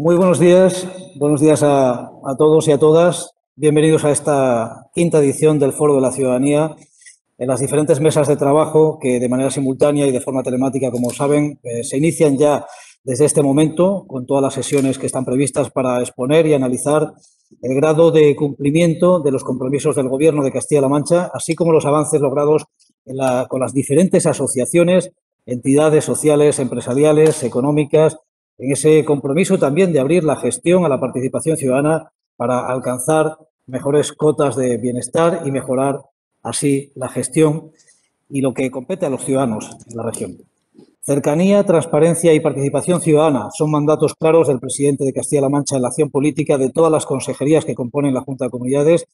Muy buenos días a todos y a todas. Bienvenidos a esta quinta edición del Foro de la Ciudadanía. En las diferentes mesas de trabajo que de manera simultánea y de forma telemática, como saben, se inician ya desde este momento con todas las sesiones que están previstas para exponer y analizar el grado de cumplimiento de los compromisos del Gobierno de Castilla-La Mancha, así como los avances logrados con las diferentes asociaciones, entidades sociales, empresariales, económicas, en ese compromiso también de abrir la gestión a la participación ciudadana para alcanzar mejores cotas de bienestar y mejorar así la gestión y lo que compete a los ciudadanos en la región. Cercanía, transparencia y participación ciudadana son mandatos claros del presidente de Castilla-La Mancha en la acción política de todas las consejerías que componen la Junta de Comunidades,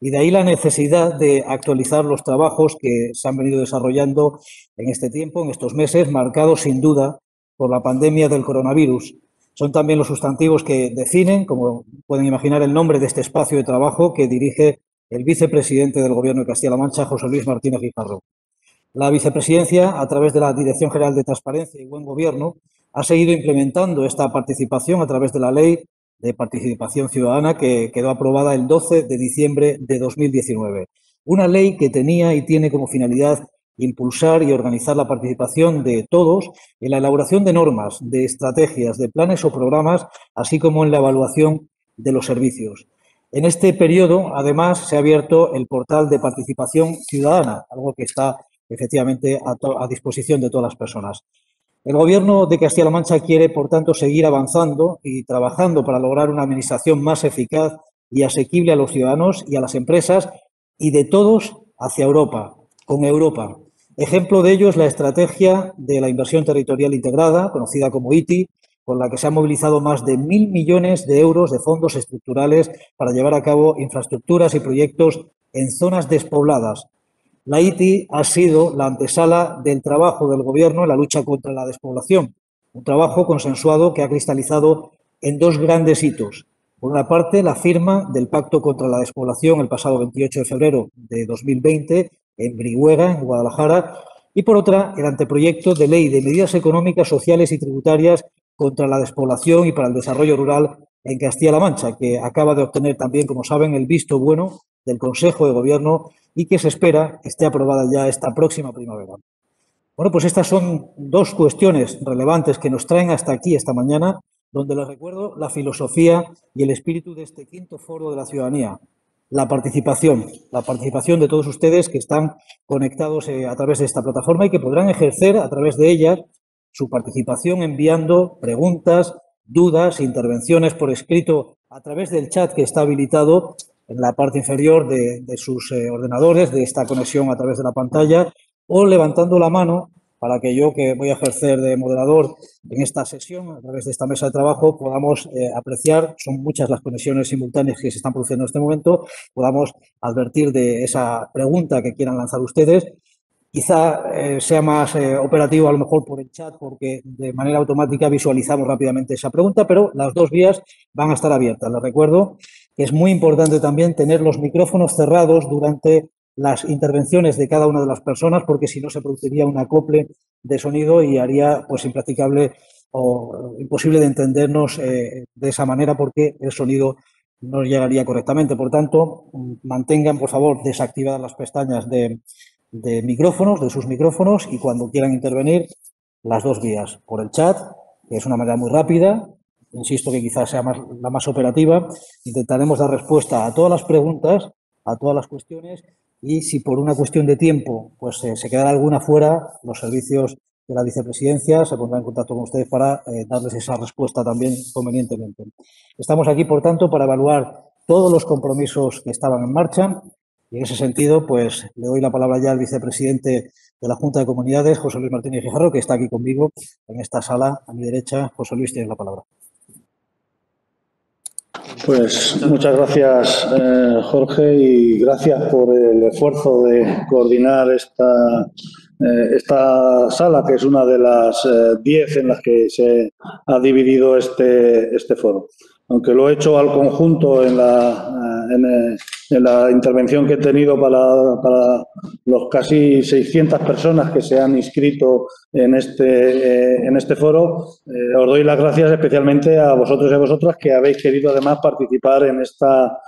y de ahí la necesidad de actualizar los trabajos que se han venido desarrollando en este tiempo, en estos meses, marcados sin duda por la pandemia del coronavirus. Son también los sustantivos que definen, como pueden imaginar, el nombre de este espacio de trabajo que dirige el vicepresidente del Gobierno de Castilla-La Mancha, José Luis Martínez Guijarro. La vicepresidencia, a través de la Dirección General de Transparencia y Buen Gobierno, ha seguido implementando esta participación a través de la Ley de Participación Ciudadana que quedó aprobada el 12 de diciembre de 2019. Una ley que tenía y tiene como finalidad impulsar y organizar la participación de todos en la elaboración de normas, de estrategias, de planes o programas, así como en la evaluación de los servicios. En este periodo, además, se ha abierto el portal de participación ciudadana, algo que está efectivamente a disposición de todas las personas. El Gobierno de Castilla-La Mancha quiere, por tanto, seguir avanzando y trabajando para lograr una administración más eficaz y asequible a los ciudadanos y a las empresas y de todos hacia Europa, con Europa. Ejemplo de ello es la estrategia de la inversión territorial integrada, conocida como ITI, con la que se han movilizado más de 1.000 millones de euros de fondos estructurales para llevar a cabo infraestructuras y proyectos en zonas despobladas. La ITI ha sido la antesala del trabajo del Gobierno en la lucha contra la despoblación, un trabajo consensuado que ha cristalizado en dos grandes hitos. Por una parte, la firma del Pacto contra la Despoblación el pasado 28 de febrero de 2020 en Brihuega, en Guadalajara, y por otra, el anteproyecto de Ley de Medidas Económicas, Sociales y Tributarias contra la Despoblación y para el Desarrollo Rural en Castilla-La Mancha, que acaba de obtener también, como saben, el visto bueno del Consejo de Gobierno y que se espera esté aprobada ya esta próxima primavera. Bueno, pues estas son dos cuestiones relevantes que nos traen hasta aquí esta mañana, donde les recuerdo la filosofía y el espíritu de este quinto foro de la ciudadanía, la participación de todos ustedes que están conectados a través de esta plataforma y que podrán ejercer a través de ella su participación enviando preguntas, dudas, intervenciones por escrito a través del chat que está habilitado en la parte inferior de sus ordenadores, de esta conexión a través de la pantalla, o levantando la mano para que yo, que voy a ejercer de moderador en esta sesión, a través de esta mesa de trabajo, podamos apreciar, son muchas las conexiones simultáneas que se están produciendo en este momento, podamos advertir de esa pregunta que quieran lanzar ustedes. Quizá sea más operativo a lo mejor por el chat, porque de manera automática visualizamos rápidamente esa pregunta, pero las dos vías van a estar abiertas. Les recuerdo que es muy importante también tener los micrófonos cerrados durante las intervenciones de cada una de las personas, porque si no se produciría un acople de sonido y haría pues impracticable o imposible de entendernos de esa manera, porque el sonido no llegaría correctamente. Por tanto, mantengan, por favor, desactivadas las pestañas de micrófonos, de sus micrófonos, y cuando quieran intervenir, las dos vías, por el chat, que es una manera muy rápida, insisto que quizás sea la más operativa, intentaremos dar respuesta a todas las preguntas, a todas las cuestiones, y si por una cuestión de tiempo pues se quedará alguna fuera, los servicios de la vicepresidencia se pondrán en contacto con ustedes para darles esa respuesta también convenientemente. Estamos aquí, por tanto, para evaluar todos los compromisos que estaban en marcha. Y en ese sentido, pues le doy la palabra ya al vicepresidente de la Junta de Comunidades, José Luis Martínez Guijarro, que está aquí conmigo en esta sala. A mi derecha, José Luis, tienes la palabra. Pues muchas gracias, Jorge, y gracias por el esfuerzo de coordinar esta sala, que es una de las 10 en las que se ha dividido este foro. aunque lo he hecho al conjunto en la intervención que he tenido para los casi 600 personas que se han inscrito en este foro, os doy las gracias especialmente a vosotros y a vosotras que habéis querido además participar en esta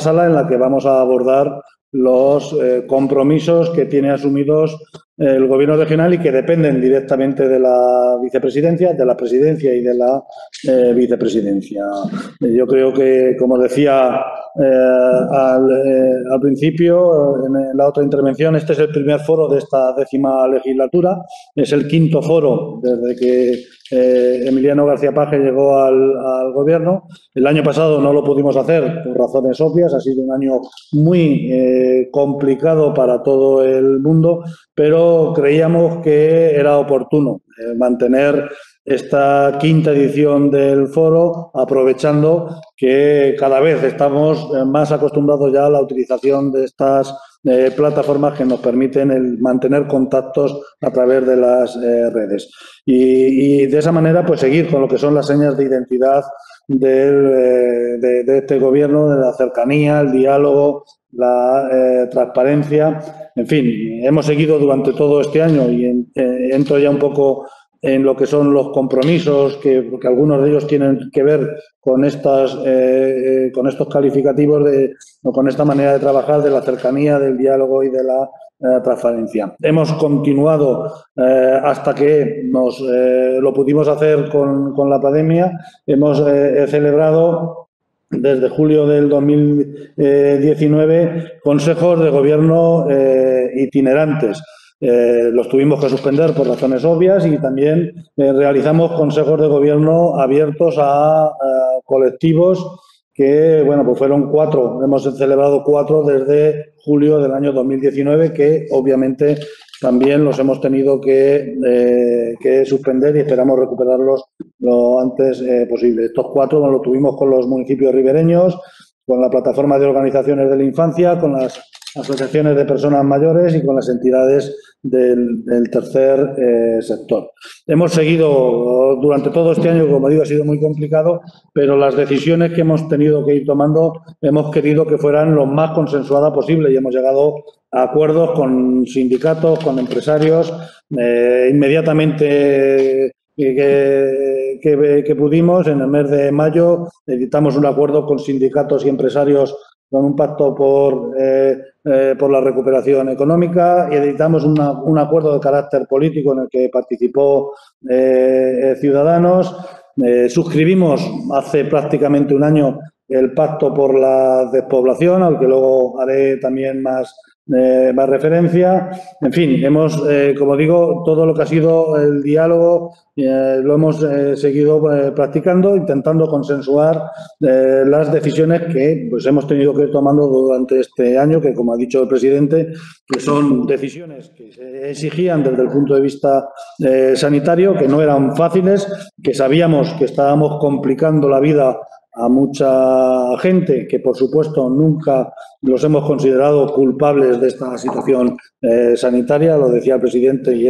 sala en la que vamos a abordar los compromisos que tiene asumidos el Gobierno regional y que dependen directamente de la vicepresidencia, de la presidencia y de la vicepresidencia. Yo creo que, como decía al principio, en la otra intervención, este es el primer foro de esta 10ª legislatura, es el 5º foro desde que Emiliano García Page llegó al Gobierno. El año pasado no lo pudimos hacer por razones obvias, ha sido un año muy complicado para todo el mundo, pero creíamos que era oportuno mantener esta 5ª edición del foro, aprovechando que cada vez estamos más acostumbrados ya a la utilización de estas plataformas que nos permiten mantener contactos a través de las redes. Y de esa manera, pues seguir con lo que son las señas de identidad de este Gobierno, de la cercanía, el diálogo, la transparencia. En fin, hemos seguido durante todo este año y entro ya un poco en lo que son los compromisos, que algunos de ellos tienen que ver con estos calificativos o con esta manera de trabajar, de la cercanía, del diálogo y de la transparencia. Hemos continuado hasta que lo pudimos hacer con la pandemia. Hemos celebrado desde julio del 2019 consejos de gobierno itinerantes. Los tuvimos que suspender por razones obvias y también realizamos consejos de gobierno abiertos a colectivos que, bueno, pues fueron 4. Hemos celebrado 4 desde julio del año 2019 que, obviamente, también los hemos tenido que suspender y esperamos recuperarlos lo antes posible. Estos 4 los tuvimos con los municipios ribereños, con la plataforma de organizaciones de la infancia, con las asociaciones de personas mayores y con las entidades del tercer sector. Hemos seguido durante todo este año, como digo, ha sido muy complicado, pero las decisiones que hemos tenido que ir tomando hemos querido que fueran lo más consensuadas posible y hemos llegado a acuerdos con sindicatos, con empresarios, inmediatamente que pudimos. En el mes de mayo editamos un acuerdo con sindicatos y empresarios con un pacto por la recuperación económica y editamos un acuerdo de carácter político en el que participó Ciudadanos. Suscribimos hace prácticamente un año el pacto por la despoblación, al que luego haré también más referencia. En fin, hemos, como digo, todo lo que ha sido el diálogo lo hemos seguido practicando, intentando consensuar las decisiones que pues hemos tenido que ir tomando durante este año, que, como ha dicho el presidente, que son decisiones que se exigían desde el punto de vista sanitario, que no eran fáciles, que sabíamos que estábamos complicando la vida a mucha gente, que por supuesto nunca los hemos considerado culpables de esta situación sanitaria, lo decía el presidente y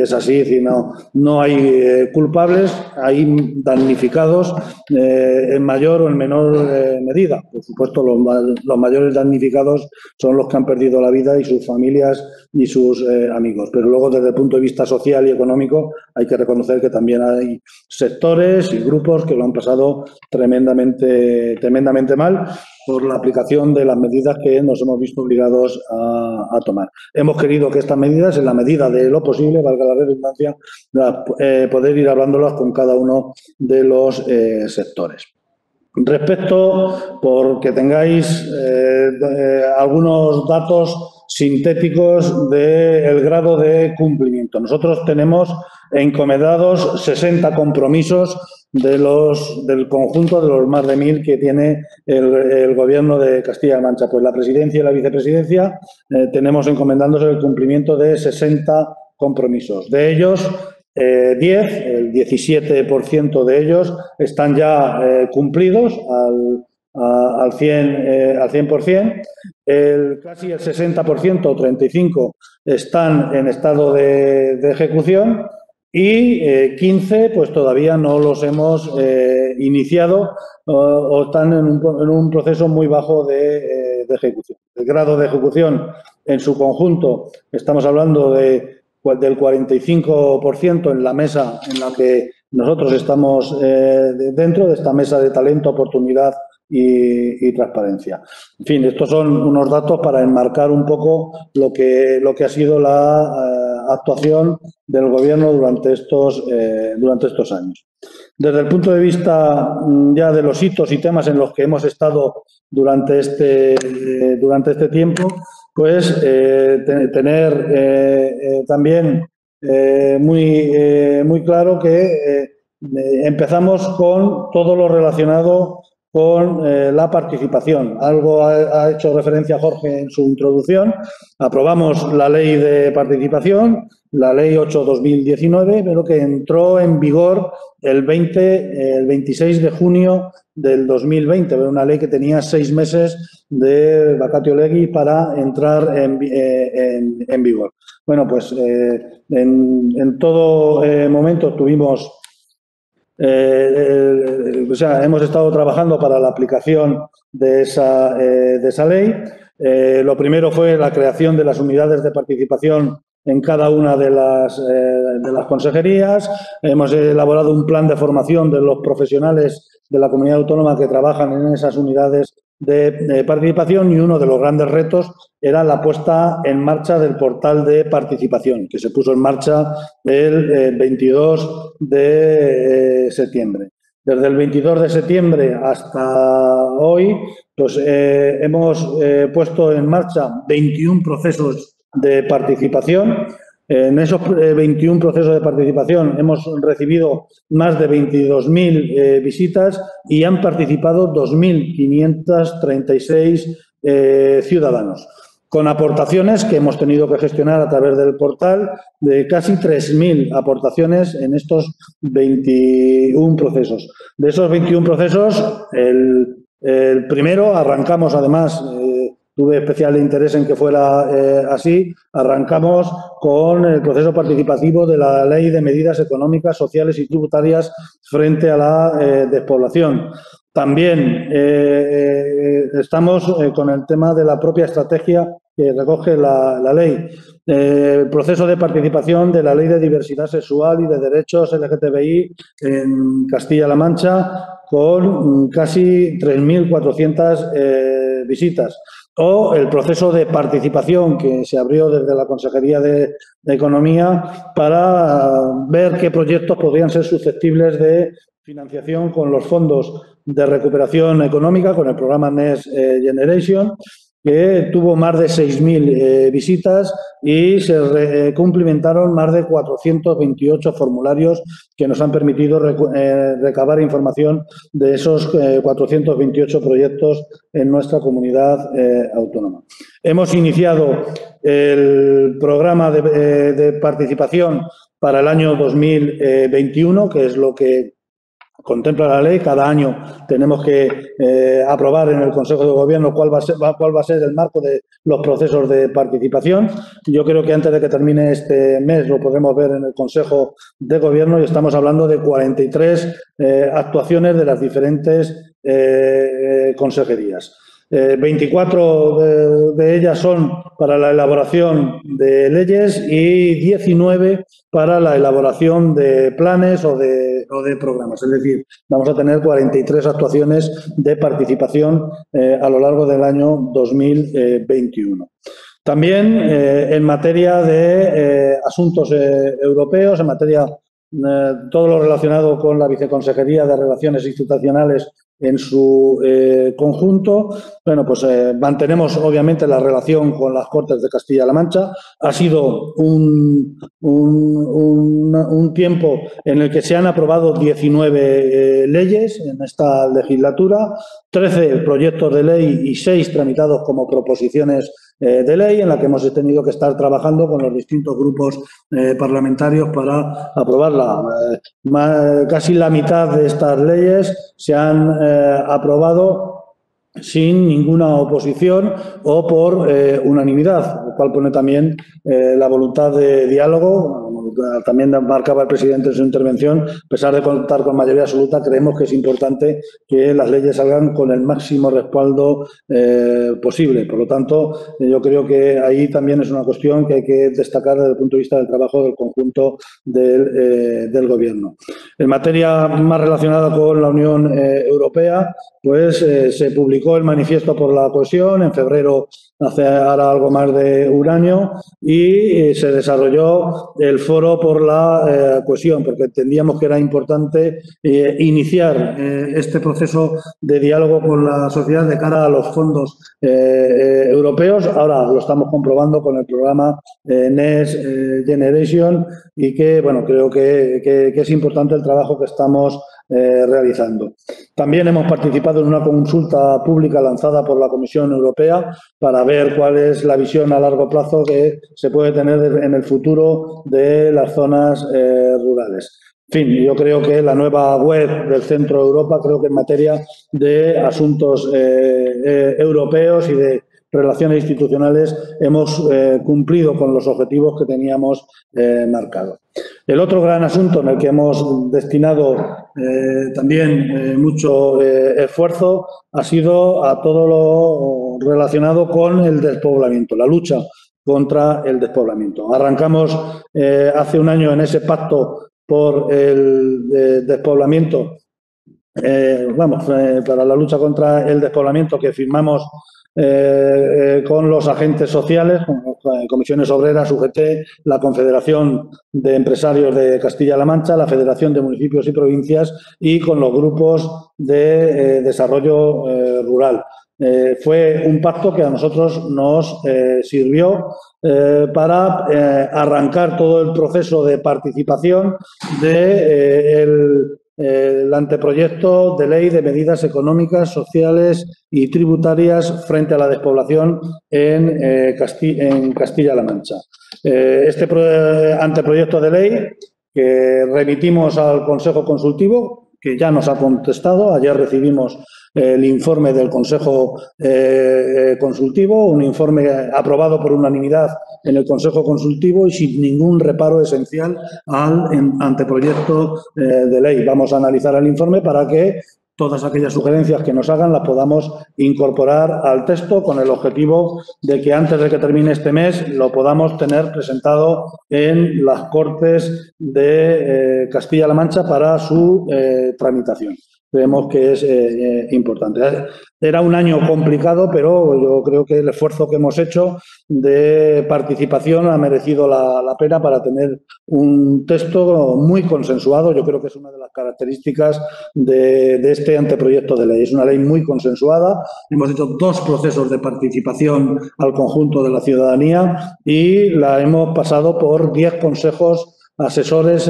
es así, sino, no hay culpables, hay damnificados en mayor o en menor medida. Por supuesto, los mayores damnificados son los que han perdido la vida y sus familias y sus amigos. Pero luego, desde el punto de vista social y económico, hay que reconocer que también hay sectores y grupos que lo han pasado tremendamente mal por la aplicación de las medidas que nos hemos visto obligados a tomar. Hemos querido que estas medidas, en la medida de lo posible, valga la redundancia, poder ir hablándolas con cada uno de los sectores. Respecto, porque tengáis algunos datos sintéticos del grado de cumplimiento. Nosotros tenemos encomendados 60 compromisos del conjunto de los más de 1000 que tiene el Gobierno de Castilla-La Mancha. Pues la presidencia y la vicepresidencia tenemos encomendándose el cumplimiento de 60 compromisos. De ellos, 10, el 17% de ellos están ya cumplidos al 100%. Casi el 60%, 35%, están en estado de ejecución. Y 15, pues todavía no los hemos iniciado o están en un proceso muy bajo de ejecución. El grado de ejecución en su conjunto, estamos hablando del 45% en la mesa en la que nosotros estamos dentro de esta mesa de talento, oportunidad y transparencia. En fin, estos son unos datos para enmarcar un poco lo que ha sido la actuación del Gobierno durante estos años. Desde el punto de vista ya de los hitos y temas en los que hemos estado durante este tiempo, pues tener también muy claro que empezamos con todo lo relacionado con la participación. Algo ha hecho referencia Jorge en su introducción. Aprobamos la Ley de Participación, la Ley 8-2019, pero que entró en vigor el 26 de junio del 2020. Era una ley que tenía 6 meses de vacatio legis para entrar en vigor. Bueno, pues en todo momento tuvimos... hemos estado trabajando para la aplicación de esa ley. Lo primero fue la creación de las unidades de participación en cada una de las consejerías. Hemos elaborado un plan de formación de los profesionales de la comunidad autónoma que trabajan en esas unidades de participación, y uno de los grandes retos era la puesta en marcha del portal de participación, que se puso en marcha el 22 de septiembre. Desde el 22 de septiembre hasta hoy, pues hemos puesto en marcha 21 procesos de participación. En esos 21 procesos de participación hemos recibido más de 22.000 visitas y han participado 2.536 ciudadanos, con aportaciones que hemos tenido que gestionar a través del portal de casi 3.000 aportaciones en estos 21 procesos. De esos 21 procesos, el primero arrancamos además... tuve especial interés en que fuera así. Arrancamos con el proceso participativo de la Ley de Medidas Económicas, Sociales y Tributarias frente a la despoblación. También estamos con el tema de la propia estrategia que recoge la ley. El proceso de participación de la Ley de Diversidad Sexual y de Derechos LGTBI en Castilla-La Mancha, con casi 3.400 visitas. O el proceso de participación que se abrió desde la Consejería de Economía para ver qué proyectos podrían ser susceptibles de financiación con los fondos de recuperación económica, con el programa Next Generation, que tuvo más de 6.000 visitas y se cumplimentaron más de 428 formularios que nos han permitido recabar información de esos 428 proyectos en nuestra comunidad autónoma. Hemos iniciado el programa de participación para el año 2021, que es lo que contempla la ley. Cada año tenemos que aprobar en el Consejo de Gobierno cuál va a ser el marco de los procesos de participación. Yo creo que antes de que termine este mes lo podremos ver en el Consejo de Gobierno, y estamos hablando de 43 actuaciones de las diferentes consejerías. 24 de ellas son para la elaboración de leyes y 19 para la elaboración de planes o de programas. Es decir, vamos a tener 43 actuaciones de participación a lo largo del año 2021. También en materia de asuntos europeos, en materia todo lo relacionado con la Viceconsejería de Relaciones Institucionales en su conjunto. Bueno, pues mantenemos obviamente la relación con las Cortes de Castilla-La Mancha. Ha sido un tiempo en el que se han aprobado 19 leyes en esta legislatura, 13 proyectos de ley y 6 tramitados como proposiciones de ley, en la que hemos tenido que estar trabajando con los distintos grupos parlamentarios para aprobarla. Casi la mitad de estas leyes se han aprobado sin ninguna oposición o por unanimidad, lo cual pone también la voluntad de diálogo, también marcaba el presidente en su intervención, a pesar de contar con mayoría absoluta, creemos que es importante que las leyes salgan con el máximo respaldo posible. Por lo tanto, yo creo que ahí también es una cuestión que hay que destacar desde el punto de vista del trabajo del conjunto del Gobierno. En materia más relacionada con la Unión Europea, pues se publicó el Manifiesto por la Cohesión en febrero, hace ahora algo más de un año, y se desarrolló el Foro por la Cohesión, porque entendíamos que era importante iniciar este proceso de diálogo con la sociedad de cara a los fondos europeos. Ahora lo estamos comprobando con el programa Next Generation y que, bueno, creo que es importante el trabajo que estamos realizando. También hemos participado en una consulta pública lanzada por la Comisión Europea para ver cuál es la visión a largo plazo que se puede tener en el futuro de las zonas rurales. En fin, yo creo que la nueva web del Centro Europa, creo que en materia de asuntos europeos y de relaciones institucionales hemos cumplido con los objetivos que teníamos marcados. El otro gran asunto en el que hemos destinado también mucho esfuerzo ha sido a todo lo relacionado con el despoblamiento, la lucha contra el despoblamiento. Arrancamos hace un año en ese pacto por el despoblamiento, para la lucha contra el despoblamiento que firmamos con los agentes sociales, con Comisiones Obreras, UGT, la Confederación de Empresarios de Castilla-La Mancha, la Federación de Municipios y Provincias y con los grupos de desarrollo rural. Fue un pacto que a nosotros nos sirvió para arrancar todo el proceso de participación del anteproyecto de Ley de Medidas Económicas, Sociales y Tributarias frente a la despoblación en Castilla-La Mancha. Este anteproyecto de ley que remitimos al Consejo Consultivo, que ya nos ha contestado, ayer recibimos el informe del Consejo Consultivo, un informe aprobado por unanimidad en el Consejo Consultivo y sin ningún reparo esencial al anteproyecto de ley. Vamos a analizar el informe para que todas aquellas sugerencias que nos hagan las podamos incorporar al texto con el objetivo de que antes de que termine este mes lo podamos tener presentado en las Cortes de Castilla-La Mancha para su tramitación. Creemos que es importante. Era un año complicado, pero yo creo que el esfuerzo que hemos hecho de participación ha merecido la pena para tener un texto muy consensuado. Yo creo que es una de las características de este anteproyecto de ley. Es una ley muy consensuada. Hemos hecho dos procesos de participación al conjunto de la ciudadanía y la hemos pasado por 10 consejos asesores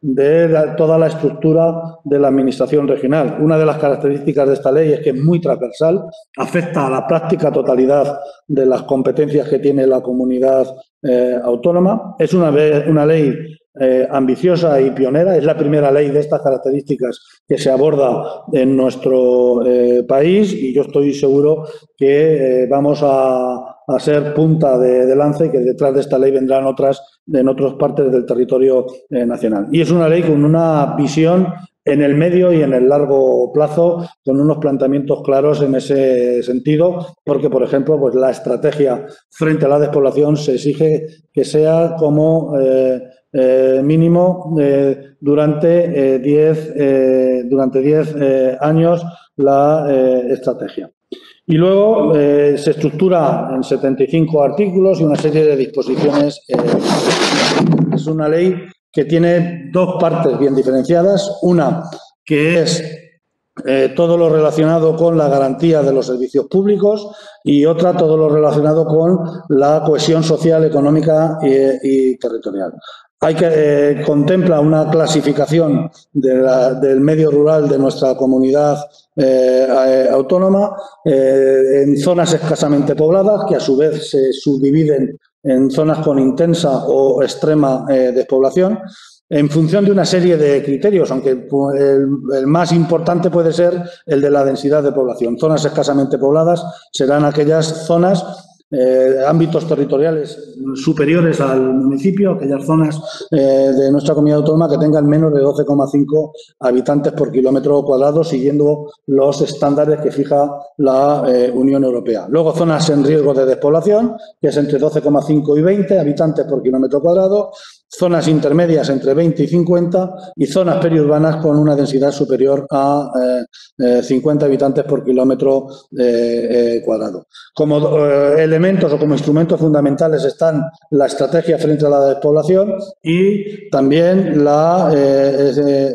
de toda la estructura de la Administración regional. Una de las características de esta ley es que es muy transversal, afecta a la práctica totalidad de las competencias que tiene la comunidad autónoma. Es una ley ambiciosa y pionera, es la primera ley de estas características que se aborda en nuestro país y yo estoy seguro que vamos a ser punta de lanza y que detrás de esta ley vendrán otras en otras partes del territorio nacional. Y es una ley con una visión en el medio y en el largo plazo, con unos planteamientos claros en ese sentido, porque, por ejemplo, pues la estrategia frente a la despoblación se exige que sea como mínimo durante 10 años la estrategia. Y luego se estructura en 75 artículos y una serie de disposiciones. Es una ley que tiene dos partes bien diferenciadas. Una que es todo lo relacionado con la garantía de los servicios públicos y otra todo lo relacionado con la cohesión social, económica y territorial. Hay que contempla una clasificación del medio rural de nuestra comunidad autónoma en zonas escasamente pobladas, que a su vez se subdividen en zonas con intensa o extrema despoblación, en función de una serie de criterios, aunque el más importante puede ser el de la densidad de población. Zonas escasamente pobladas serán aquellas zonas ámbitos territoriales superiores al municipio, aquellas zonas de nuestra comunidad autónoma que tengan menos de 12,5 habitantes por kilómetro cuadrado, siguiendo los estándares que fija la Unión Europea. Luego, zonas en riesgo de despoblación, que es entre 12,5 y 20 habitantes por kilómetro cuadrado, zonas intermedias entre 20 y 50 y zonas periurbanas con una densidad superior a 50 habitantes por kilómetro cuadrado. Como elementos o como instrumentos fundamentales están la estrategia frente a la despoblación y también la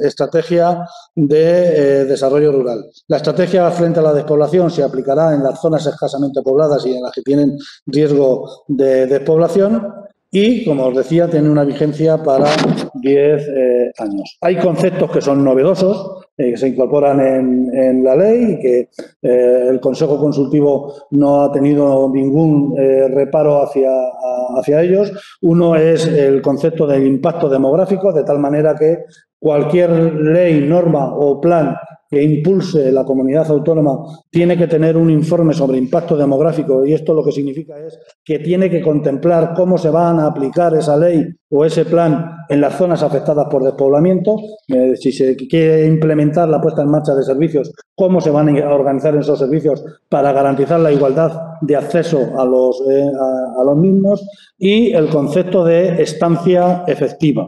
estrategia de desarrollo rural. La estrategia frente a la despoblación se aplicará en las zonas escasamente pobladas y en las que tienen riesgo de despoblación. Y, como os decía, tiene una vigencia para 10 años. Hay conceptos que son novedosos, que se incorporan en la ley y que el Consejo Consultivo no ha tenido ningún reparo hacia ellos. Uno es el concepto del impacto demográfico, de tal manera que cualquier ley, norma o plan que impulse la comunidad autónoma tiene que tener un informe sobre impacto demográfico, y esto lo que significa es que tiene que contemplar cómo se van a aplicar esa ley o ese plan en las zonas afectadas por despoblamiento. Si se quiere implementar la puesta en marcha de servicios, cómo se van a organizar esos servicios para garantizar la igualdad de acceso a los mismos, y el concepto de estancia efectiva,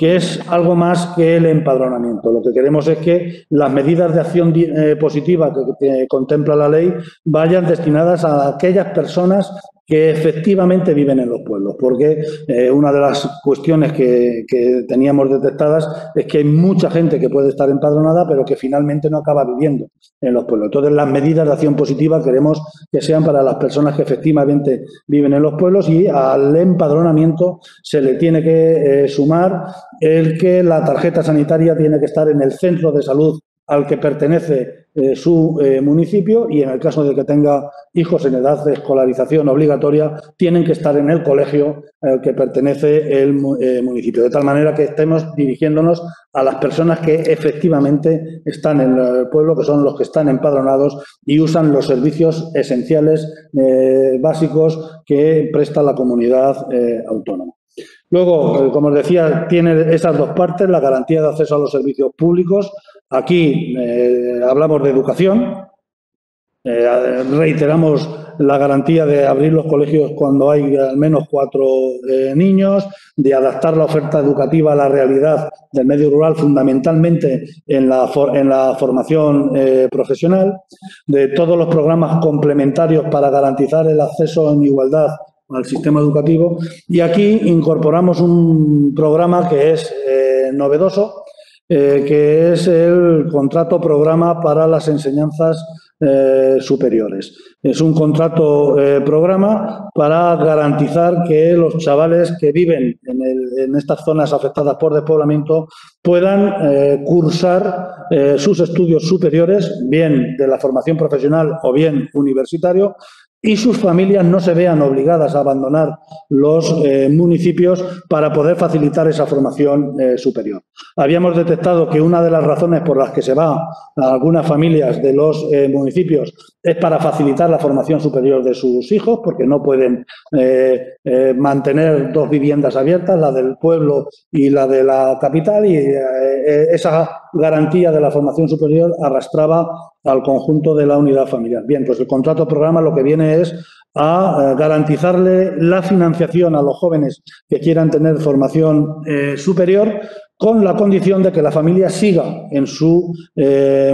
que es algo más que el empadronamiento. Lo que queremos es que las medidas de acción positiva que contempla la ley vayan destinadas a aquellas personas que efectivamente viven en los pueblos, porque una de las cuestiones que teníamos detectadas es que hay mucha gente que puede estar empadronada, pero que finalmente no acaba viviendo en los pueblos. Entonces, las medidas de acción positiva queremos que sean para las personas que efectivamente viven en los pueblos, y al empadronamiento se le tiene que sumar el que la tarjeta sanitaria tiene que estar en el centro de salud al que pertenece su municipio, y en el caso de que tenga hijos en edad de escolarización obligatoria, tienen que estar en el colegio al que pertenece el municipio, de tal manera que estemos dirigiéndonos a las personas que efectivamente están en el pueblo, que son los que están empadronados y usan los servicios esenciales básicos que presta la comunidad autónoma. Luego, como os decía, tiene esas dos partes, la garantía de acceso a los servicios públicos. Aquí hablamos de educación, reiteramos la garantía de abrir los colegios cuando hay al menos 4 niños, de adaptar la oferta educativa a la realidad del medio rural, fundamentalmente en la formación profesional, de todos los programas complementarios para garantizar el acceso en igualdad al sistema educativo. Y aquí incorporamos un programa que es novedoso, que es el contrato programa para las enseñanzas superiores. Es un contrato programa para garantizar que los chavales que viven en estas zonas afectadas por despoblamiento puedan cursar sus estudios superiores, bien de la formación profesional o bien universitario, y sus familias no se vean obligadas a abandonar los municipios para poder facilitar esa formación superior. Habíamos detectado que una de las razones por las que se va a algunas familias de los municipios es para facilitar la formación superior de sus hijos, porque no pueden mantener dos viviendas abiertas, la del pueblo y la de la capital, y esa garantía de la formación superior arrastraba al conjunto de la unidad familiar. Bien, pues el contrato programa lo que viene es a garantizarle la financiación a los jóvenes que quieran tener formación superior, con la condición de que la familia siga en su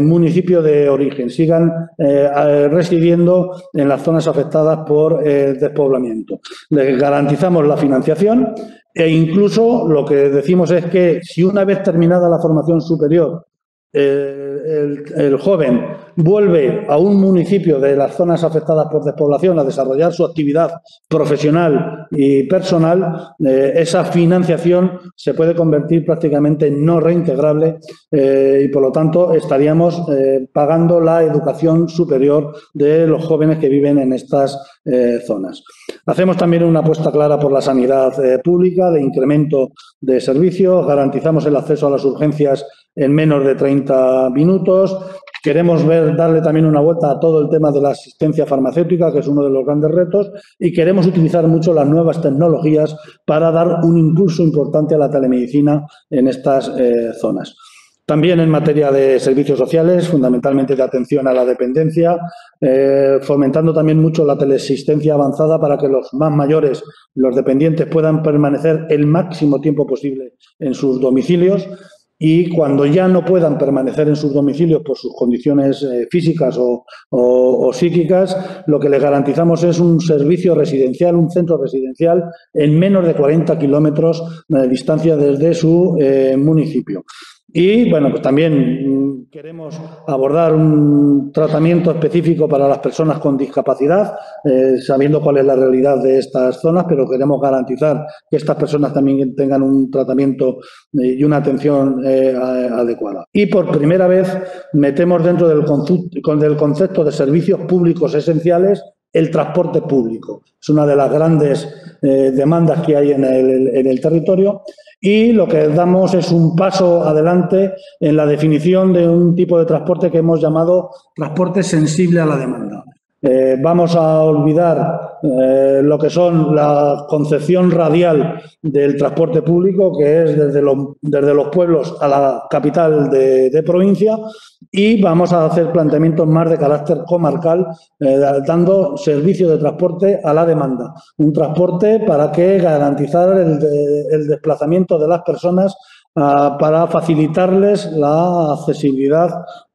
municipio de origen, sigan residiendo en las zonas afectadas por despoblamiento. Les garantizamos la financiación, e incluso lo que decimos es que si una vez terminada la formación superior el joven vuelve a un municipio de las zonas afectadas por despoblación a desarrollar su actividad profesional y personal, esa financiación se puede convertir prácticamente en no reintegrable y, por lo tanto, estaríamos pagando la educación superior de los jóvenes que viven en estas zonas. Hacemos también una apuesta clara por la sanidad pública, de incremento de servicios, garantizamos el acceso a las urgencias en menos de 30 minutos, Queremos darle también una vuelta a todo el tema de la asistencia farmacéutica, que es uno de los grandes retos, y queremos utilizar mucho las nuevas tecnologías para dar un impulso importante a la telemedicina en estas zonas. También en materia de servicios sociales, fundamentalmente de atención a la dependencia, fomentando también mucho la teleasistencia avanzada para que los más mayores, los dependientes, puedan permanecer el máximo tiempo posible en sus domicilios. Y cuando ya no puedan permanecer en sus domicilios por sus condiciones físicas o psíquicas, lo que les garantizamos es un servicio residencial, un centro residencial en menos de 40 kilómetros de distancia desde su municipio. Y, bueno, pues también queremos abordar un tratamiento específico para las personas con discapacidad, sabiendo cuál es la realidad de estas zonas, pero queremos garantizar que estas personas también tengan un tratamiento y una atención adecuada. Y, por primera vez, metemos dentro del concepto de servicios públicos esenciales el transporte público. Es una de las grandes demandas que hay en el territorio. Y lo que damos es un paso adelante en la definición de un tipo de transporte que hemos llamado transporte sensible a la demanda. Vamos a olvidar lo que son la concepción radial del transporte público, que es desde los pueblos a la capital de provincia, y vamos a hacer planteamientos más de carácter comarcal, dando servicio de transporte a la demanda. Un transporte para que garantizar el desplazamiento de las personas, para facilitarles la accesibilidad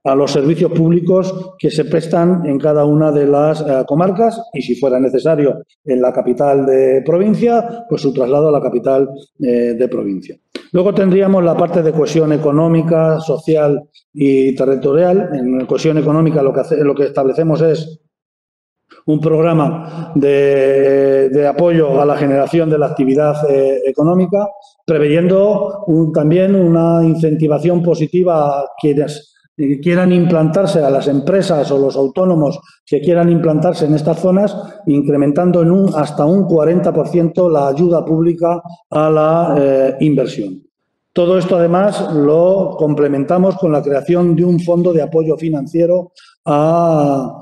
a los servicios públicos que se prestan en cada una de las comarcas y, si fuera necesario, en la capital de provincia, pues su traslado a la capital de provincia. Luego tendríamos la parte de cohesión económica, social y territorial. En cohesión económica lo que establecemos es un programa de apoyo a la generación de la actividad económica, preveyendo también una incentivación positiva a quienes quieran implantarse, a las empresas o los autónomos que quieran implantarse en estas zonas, incrementando en hasta un 40% la ayuda pública a la inversión. Todo esto, además, lo complementamos con la creación de un fondo de apoyo financiero a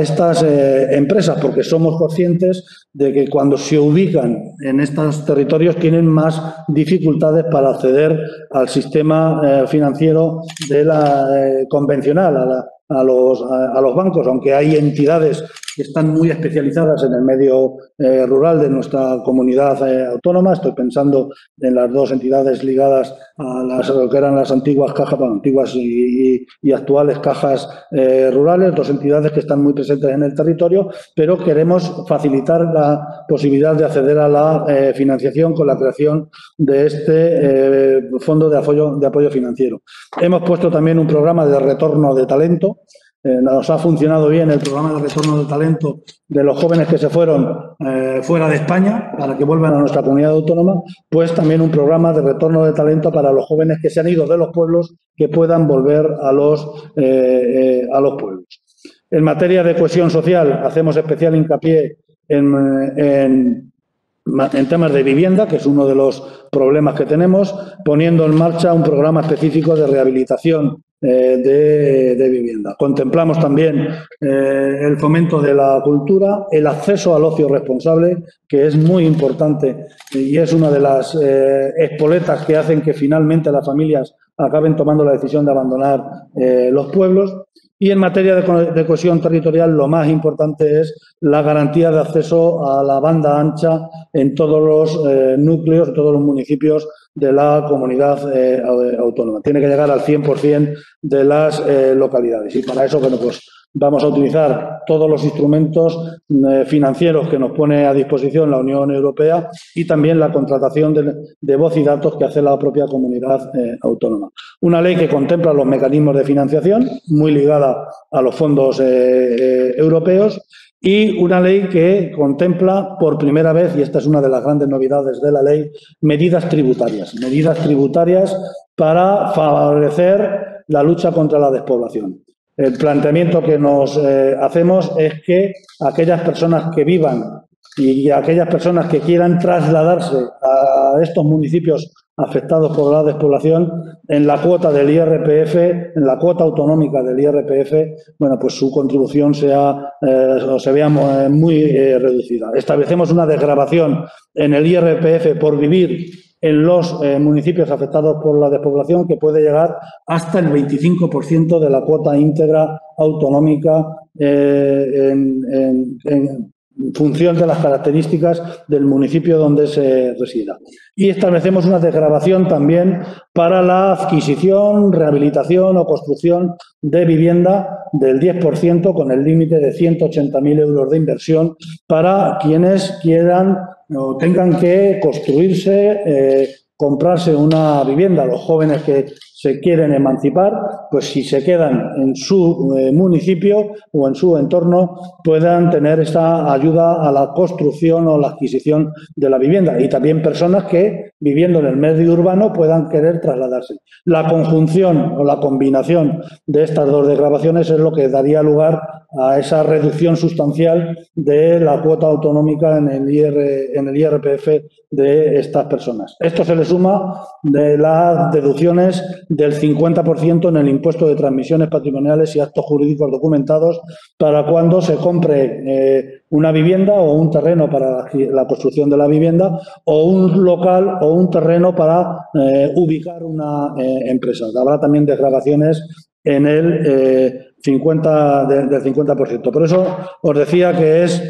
estas empresas, porque somos conscientes de que cuando se ubican en estos territorios tienen más dificultades para acceder al sistema financiero de convencional, a los bancos, aunque hay entidades que están muy especializadas en el medio rural de nuestra comunidad autónoma. Estoy pensando en las dos entidades ligadas a lo que eran las antiguas cajas, bueno, antiguas y actuales cajas rurales, dos entidades que están muy presentes en el territorio, pero queremos facilitar la posibilidad de acceder a la financiación con la creación de este fondo de apoyo financiero. Hemos puesto también un programa de retorno de talento. Nos ha funcionado bien el programa de retorno de talento de los jóvenes que se fueron fuera de España para que vuelvan a nuestra comunidad autónoma, pues también un programa de retorno de talento para los jóvenes que se han ido de los pueblos, que puedan volver a los pueblos. En materia de cohesión social hacemos especial hincapié en temas de vivienda, que es uno de los problemas que tenemos, poniendo en marcha un programa específico de rehabilitación de vivienda. Contemplamos también el fomento de la cultura, el acceso al ocio responsable, que es muy importante y es una de las espoletas que hacen que finalmente las familias acaben tomando la decisión de abandonar los pueblos. Y en materia de cohesión territorial, lo más importante es la garantía de acceso a la banda ancha en todos los núcleos, en todos los municipios de la comunidad autónoma. Tiene que llegar al 100% de las localidades. Y para eso, bueno, pues vamos a utilizar todos los instrumentos financieros que nos pone a disposición la Unión Europea y también la contratación de voz y datos que hace la propia comunidad autónoma. Una ley que contempla los mecanismos de financiación, muy ligada a los fondos europeos, y una ley que contempla por primera vez, y esta es una de las grandes novedades de la ley, medidas tributarias para favorecer la lucha contra la despoblación. El planteamiento que nos hacemos es que aquellas personas que vivan y aquellas personas que quieran trasladarse a estos municipios afectados por la despoblación en la cuota del IRPF, en la cuota autonómica del IRPF, bueno, pues su contribución sea se vea muy reducida. Establecemos una desgravación en el IRPF por vivir en los municipios afectados por la despoblación que puede llegar hasta el 25% de la cuota íntegra autonómica en función de las características del municipio donde se resida. Y establecemos una desgravación también para la adquisición, rehabilitación o construcción de vivienda del 10% con el límite de 180.000 euros de inversión para quienes quieran o tengan que construirse, comprarse una vivienda. Los jóvenes que se quieren emancipar, pues si se quedan en su municipio o en su entorno, puedan tener esta ayuda a la construcción o la adquisición de la vivienda. Y también personas que, viviendo en el medio urbano, puedan querer trasladarse. La conjunción o la combinación de estas dos desgravaciones es lo que daría lugar a esa reducción sustancial de la cuota autonómica en el IRPF de estas personas. Esto se le suma de las deducciones del 50% en el impuesto de transmisiones patrimoniales y actos jurídicos documentados para cuando se compre una vivienda o un terreno para la construcción de la vivienda o un local o un terreno para ubicar una empresa. Habrá también desgravaciones en el 50%. Por eso os decía que es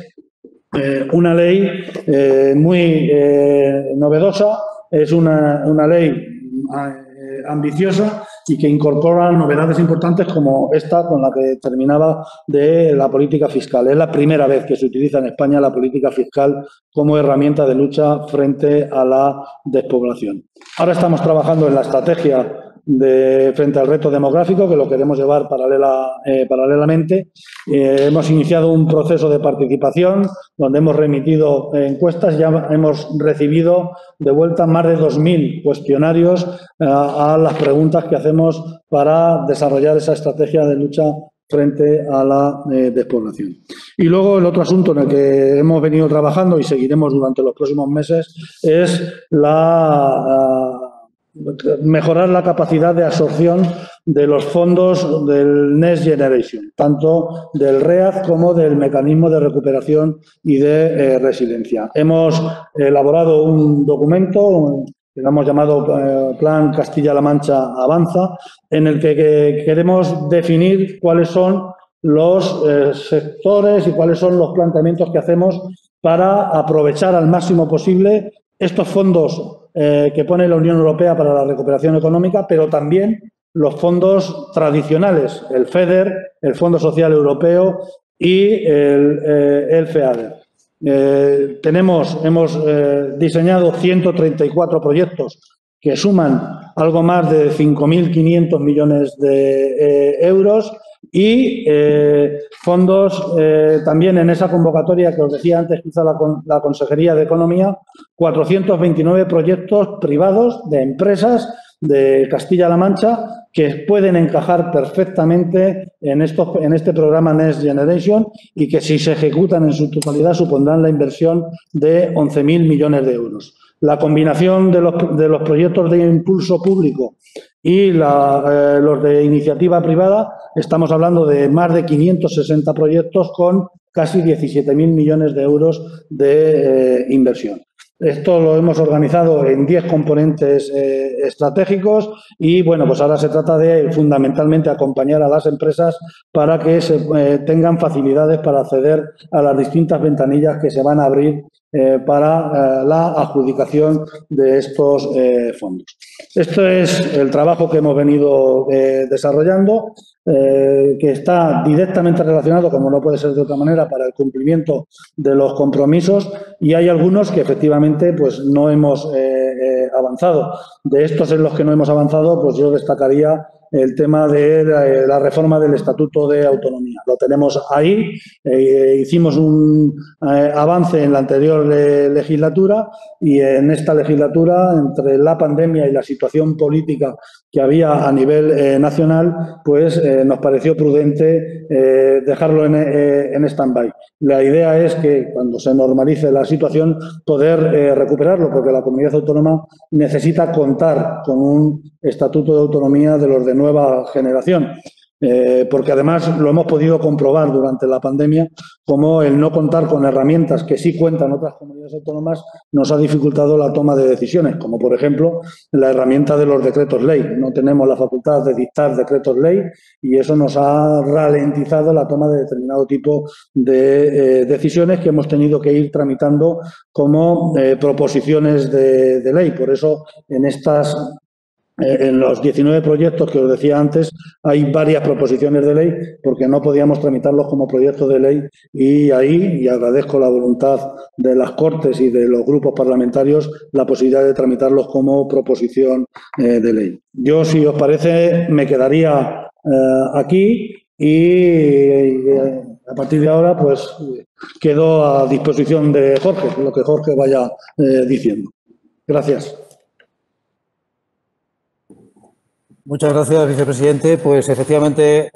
una ley muy novedosa, es una ley ambiciosa y que incorpora novedades importantes como esta con la que terminaba de la política fiscal. Es la primera vez que se utiliza en España la política fiscal como herramienta de lucha frente a la despoblación. Ahora estamos trabajando en la estrategia frente al reto demográfico, que lo queremos llevar paralelamente. Hemos iniciado un proceso de participación donde hemos remitido encuestas. Ya hemos recibido de vuelta más de 2.000 cuestionarios a las preguntas que hacemos para desarrollar esa estrategia de lucha frente a la despoblación. Y luego el otro asunto en el que hemos venido trabajando y seguiremos durante los próximos meses es mejorar la capacidad de absorción de los fondos del Next Generation, tanto del READ como del Mecanismo de Recuperación y de Resiliencia. Hemos elaborado un documento que hemos llamado Plan Castilla-La Mancha-Avanza, en el que queremos definir cuáles son los sectores y cuáles son los planteamientos que hacemos para aprovechar al máximo posible estos fondos que pone la Unión Europea para la recuperación económica, pero también los fondos tradicionales, el FEDER, el Fondo Social Europeo y el FEDER. Hemos diseñado 134 proyectos que suman algo más de 5.500 millones de euros y fondos también en esa convocatoria que os decía antes que hizo la Consejería de Economía, 429 proyectos privados de empresas de Castilla-La Mancha que pueden encajar perfectamente en este programa Next Generation y que si se ejecutan en su totalidad supondrán la inversión de 11.000 millones de euros. La combinación de los proyectos de impulso público y los de iniciativa privada, estamos hablando de más de 560 proyectos con casi 17.000 millones de euros de inversión. Esto lo hemos organizado en 10 componentes estratégicos y, bueno, pues ahora se trata de fundamentalmente acompañar a las empresas para que se tengan facilidades para acceder a las distintas ventanillas que se van a abrir para la adjudicación de estos fondos. Este es el trabajo que hemos venido desarrollando, que está directamente relacionado, como no puede ser de otra manera, para el cumplimiento de los compromisos y hay algunos que efectivamente pues, no hemos avanzado. De estos en los que no hemos avanzado, pues yo destacaría el tema de la reforma del Estatuto de Autonomía. Lo tenemos ahí, hicimos un avance en la anterior legislatura y en esta legislatura, entre la pandemia y la situación política que había a nivel nacional, pues nos pareció prudente dejarlo en stand-by. La idea es que cuando se normalice la situación poder recuperarlo, porque la comunidad autónoma necesita contar con un estatuto de autonomía de los de nueva generación. Porque además lo hemos podido comprobar durante la pandemia, como el no contar con herramientas que sí cuentan otras comunidades autónomas nos ha dificultado la toma de decisiones, como por ejemplo la herramienta de los decretos ley. No tenemos la facultad de dictar decretos ley y eso nos ha ralentizado la toma de determinado tipo de decisiones que hemos tenido que ir tramitando como proposiciones de ley. Por eso en estas... En los 19 proyectos que os decía antes hay varias proposiciones de ley porque no podíamos tramitarlos como proyectos de ley y ahí, y agradezco la voluntad de las Cortes y de los grupos parlamentarios, la posibilidad de tramitarlos como proposición de ley. Yo, si os parece, me quedaría aquí y a partir de ahora pues quedo a disposición de Jorge, lo que Jorge vaya diciendo. Gracias. Muchas gracias, vicepresidente. Pues efectivamente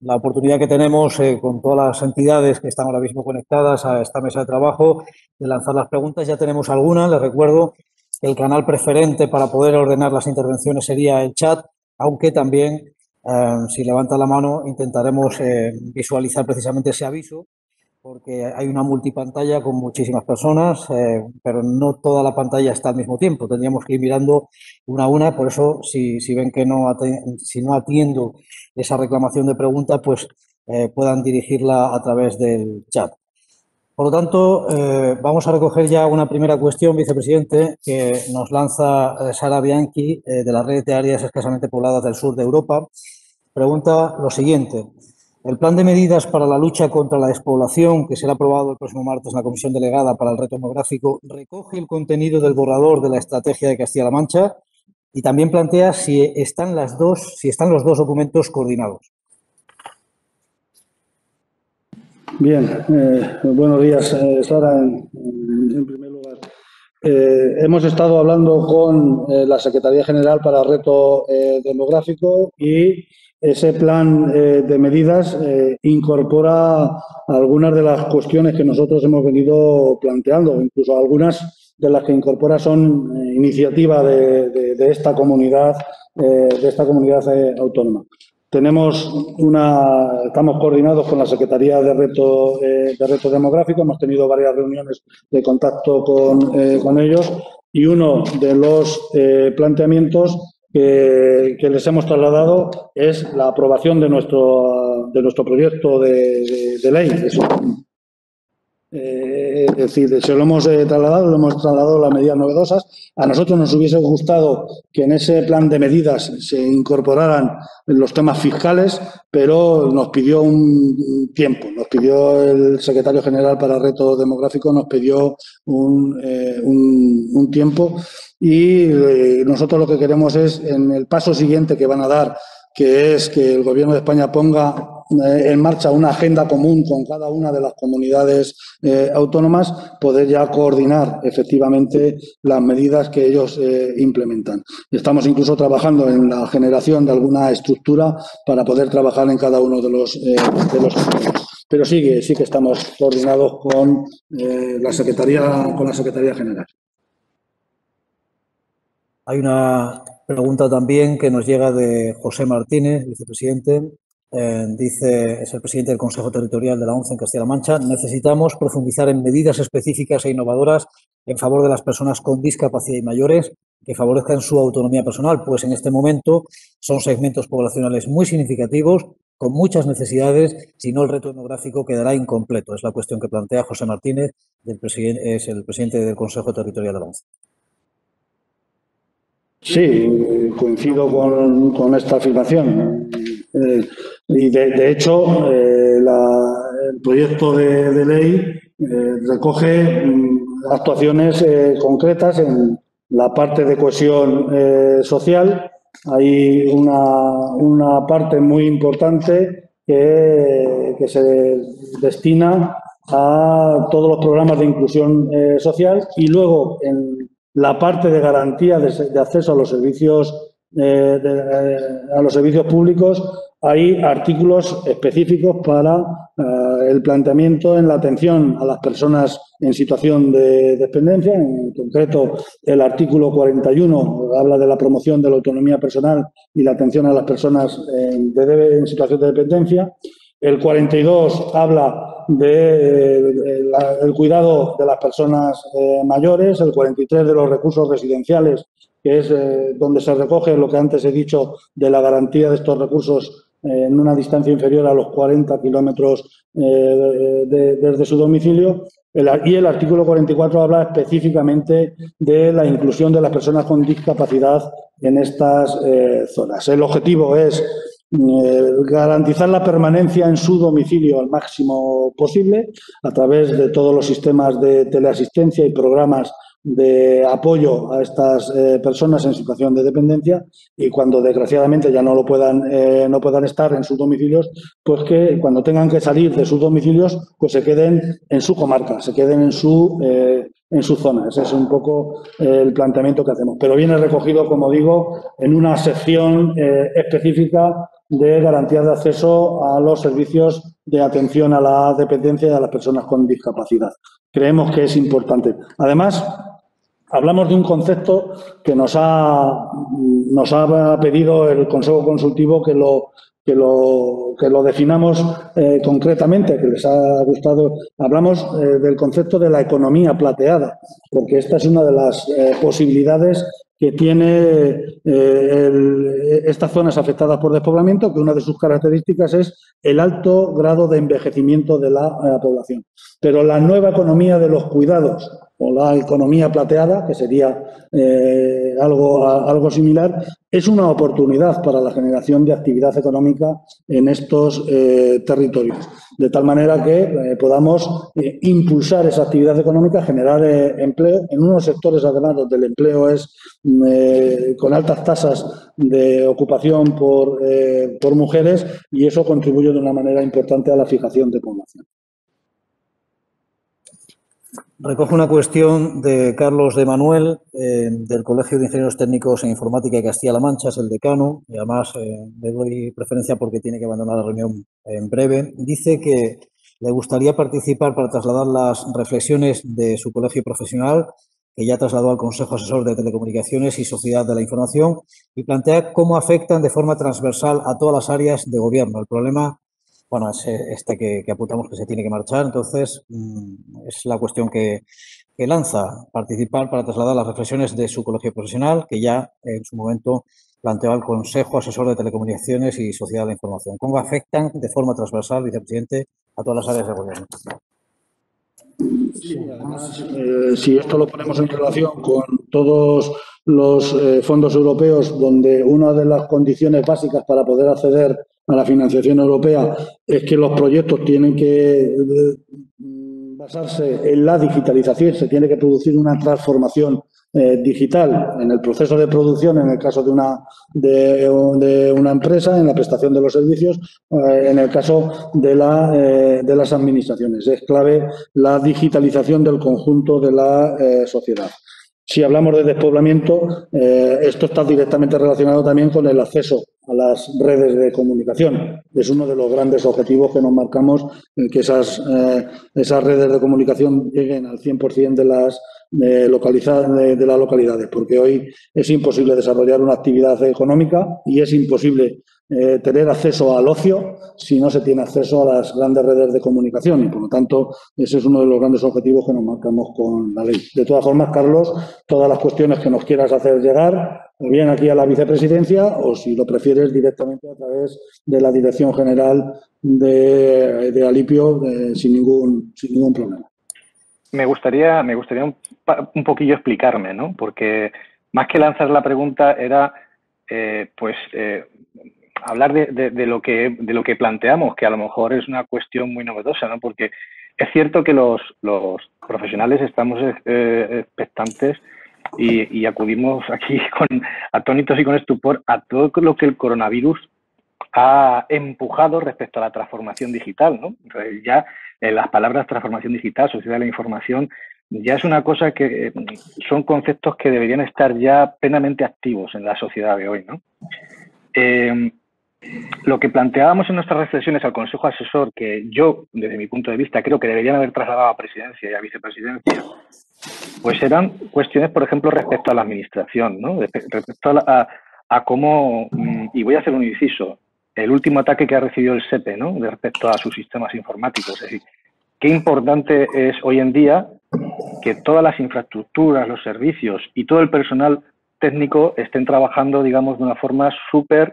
la oportunidad que tenemos con todas las entidades que están ahora mismo conectadas a esta mesa de trabajo de lanzar las preguntas. Ya tenemos algunas, les recuerdo, el canal preferente para poder ordenar las intervenciones sería el chat, aunque también si levanta la mano intentaremos visualizar precisamente ese aviso porque hay una multipantalla con muchísimas personas, pero no toda la pantalla está al mismo tiempo. Tendríamos que ir mirando una a una, por eso si ven que no atiendo esa reclamación de pregunta, pues puedan dirigirla a través del chat. Por lo tanto, vamos a recoger ya una primera cuestión, vicepresidente, que nos lanza Sara Bianchi, de la Red de Áreas Escasamente Pobladas del Sur de Europa. Pregunta lo siguiente. El plan de medidas para la lucha contra la despoblación, que será aprobado el próximo martes en la Comisión Delegada para el Reto Demográfico, recoge el contenido del borrador de la Estrategia de Castilla-La Mancha y también plantea si están los dos documentos coordinados. Bien, buenos días, Sara. En primer lugar, hemos estado hablando con la Secretaría General para el Reto Demográfico y ese plan de medidas incorpora algunas de las cuestiones que nosotros hemos venido planteando, incluso algunas de las que incorpora son iniciativa de esta comunidad, autónoma. Estamos coordinados con la Secretaría de Reto Demográfico, hemos tenido varias reuniones de contacto con ellos y uno de los planteamientos que les hemos trasladado es la aprobación de nuestro proyecto de ley. Es decir, se lo hemos trasladado, las medidas novedosas. A nosotros nos hubiese gustado que en ese plan de medidas se incorporaran los temas fiscales, pero nos pidió un tiempo, nos pidió el secretario general para el reto demográfico, nos pidió un tiempo y nosotros lo que queremos es, en el paso siguiente que van a dar, que es que el Gobierno de España ponga en marcha una agenda común con cada una de las comunidades autónomas, poder ya coordinar efectivamente las medidas que ellos implementan. Estamos incluso trabajando en la generación de alguna estructura para poder trabajar en cada uno de los sectores. Pero sí que estamos coordinados con la Secretaría General. Hay una pregunta también que nos llega de José Martínez, vicepresidente. Dice, es el presidente del Consejo Territorial de la ONCE en Castilla-La Mancha, necesitamos profundizar en medidas específicas e innovadoras en favor de las personas con discapacidad y mayores que favorezcan su autonomía personal, pues en este momento son segmentos poblacionales muy significativos, con muchas necesidades, si no el reto demográfico quedará incompleto. Es la cuestión que plantea José Martínez, es el presidente del Consejo Territorial de la ONCE. Sí, coincido con esta afirmación. Y de hecho, el proyecto de ley recoge actuaciones concretas en la parte de cohesión social, Hay una parte muy importante que se destina a todos los programas de inclusión social, y luego en la parte de garantía de acceso a los servicios a los servicios públicos hay artículos específicos para el planteamiento en la atención a las personas en situación de dependencia. En concreto, el artículo 41 habla de la promoción de la autonomía personal y la atención a las personas en situación de dependencia. El 42 habla del cuidado de las personas mayores. El 43 de los recursos residenciales, que es donde se recoge lo que antes he dicho de la garantía de estos recursos en una distancia inferior a los 40 kilómetros desde su domicilio. Y el artículo 44 habla específicamente de la inclusión de las personas con discapacidad en estas zonas. El objetivo es garantizar la permanencia en su domicilio al máximo posible a través de todos los sistemas de teleasistencia y programas de apoyo a estas personas en situación de dependencia, y cuando desgraciadamente ya no puedan estar en sus domicilios, pues que cuando tengan que salir de sus domicilios, pues se queden en su comarca, se queden en su zona. Ese es un poco el planteamiento que hacemos. Pero viene recogido, como digo, en una sección específica de garantías de acceso a los servicios de atención a la dependencia y a las personas con discapacidad. Creemos que es importante. Además, hablamos de un concepto que nos ha pedido el Consejo Consultivo que lo definamos concretamente, que les ha gustado. Hablamos del concepto de la economía plateada, porque esta es una de las posibilidades que tiene estas zonas afectadas por despoblamiento, que una de sus características es el alto grado de envejecimiento de la población. Pero la nueva economía de los cuidados, o la economía plateada, que sería algo similar, es una oportunidad para la generación de actividad económica en estos territorios, de tal manera que podamos impulsar esa actividad económica, generar empleo en unos sectores, además, donde el empleo es con altas tasas de ocupación por mujeres, y eso contribuye de una manera importante a la fijación de población. Recoge una cuestión de Carlos de Manuel, del Colegio de Ingenieros Técnicos en Informática de Castilla-La Mancha, es el decano, y además le doy preferencia porque tiene que abandonar la reunión en breve. Dice que le gustaría participar para trasladar las reflexiones de su colegio profesional, que ya trasladó al Consejo Asesor de Telecomunicaciones y Sociedad de la Información, y plantea cómo afectan de forma transversal a todas las áreas de gobierno. El problema, bueno, es este que apuntamos, que se tiene que marchar, entonces es la cuestión que lanza, participar para trasladar las reflexiones de su colegio profesional, que ya en su momento planteó al Consejo Asesor de Telecomunicaciones y Sociedad de la Información. ¿Cómo afectan de forma transversal, vicepresidente, a todas las áreas de gobierno? Sí, además, si esto lo ponemos en relación con todos los fondos europeos, donde una de las condiciones básicas para poder acceder a la financiación europea es que los proyectos tienen que basarse en la digitalización, se tiene que producir una transformación digital en el proceso de producción, en el caso de una empresa, en la prestación de los servicios, en el caso de las administraciones. Es clave la digitalización del conjunto de la sociedad. Si hablamos de despoblamiento, esto está directamente relacionado también con el acceso a las redes de comunicación. Es uno de los grandes objetivos que nos marcamos, que esas redes de comunicación lleguen al 100% de las localidades, porque hoy es imposible desarrollar una actividad económica y es imposible tener acceso al ocio si no se tiene acceso a las grandes redes de comunicación, y por lo tanto ese es uno de los grandes objetivos que nos marcamos con la ley. De todas formas, Carlos, todas las cuestiones que nos quieras hacer llegar, o bien aquí a la vicepresidencia, o si lo prefieres directamente a través de la Dirección General de Alipio, sin ningún problema. Me gustaría un poquillo explicarme, ¿no? Porque más que lanzar la pregunta era hablar de lo que planteamos, que a lo mejor es una cuestión muy novedosa, ¿no? Porque es cierto que los profesionales estamos expectantes y acudimos aquí atónitos y con estupor a todo lo que el coronavirus ha empujado respecto a la transformación digital, ¿no? Ya las palabras transformación digital, sociedad de la información, ya es una cosa que son conceptos que deberían estar ya plenamente activos en la sociedad de hoy, ¿no? Lo que planteábamos en nuestras reflexiones al Consejo Asesor, que yo, desde mi punto de vista, creo que deberían haber trasladado a Presidencia y a Vicepresidencia, pues eran cuestiones, por ejemplo, respecto a la Administración, ¿no? Respecto a cómo, y voy a hacer un inciso, el último ataque que ha recibido el SEPE, ¿no? Respecto a sus sistemas informáticos. Es decir, qué importante es hoy en día que todas las infraestructuras, los servicios y todo el personal técnico estén trabajando, digamos, de una forma súper...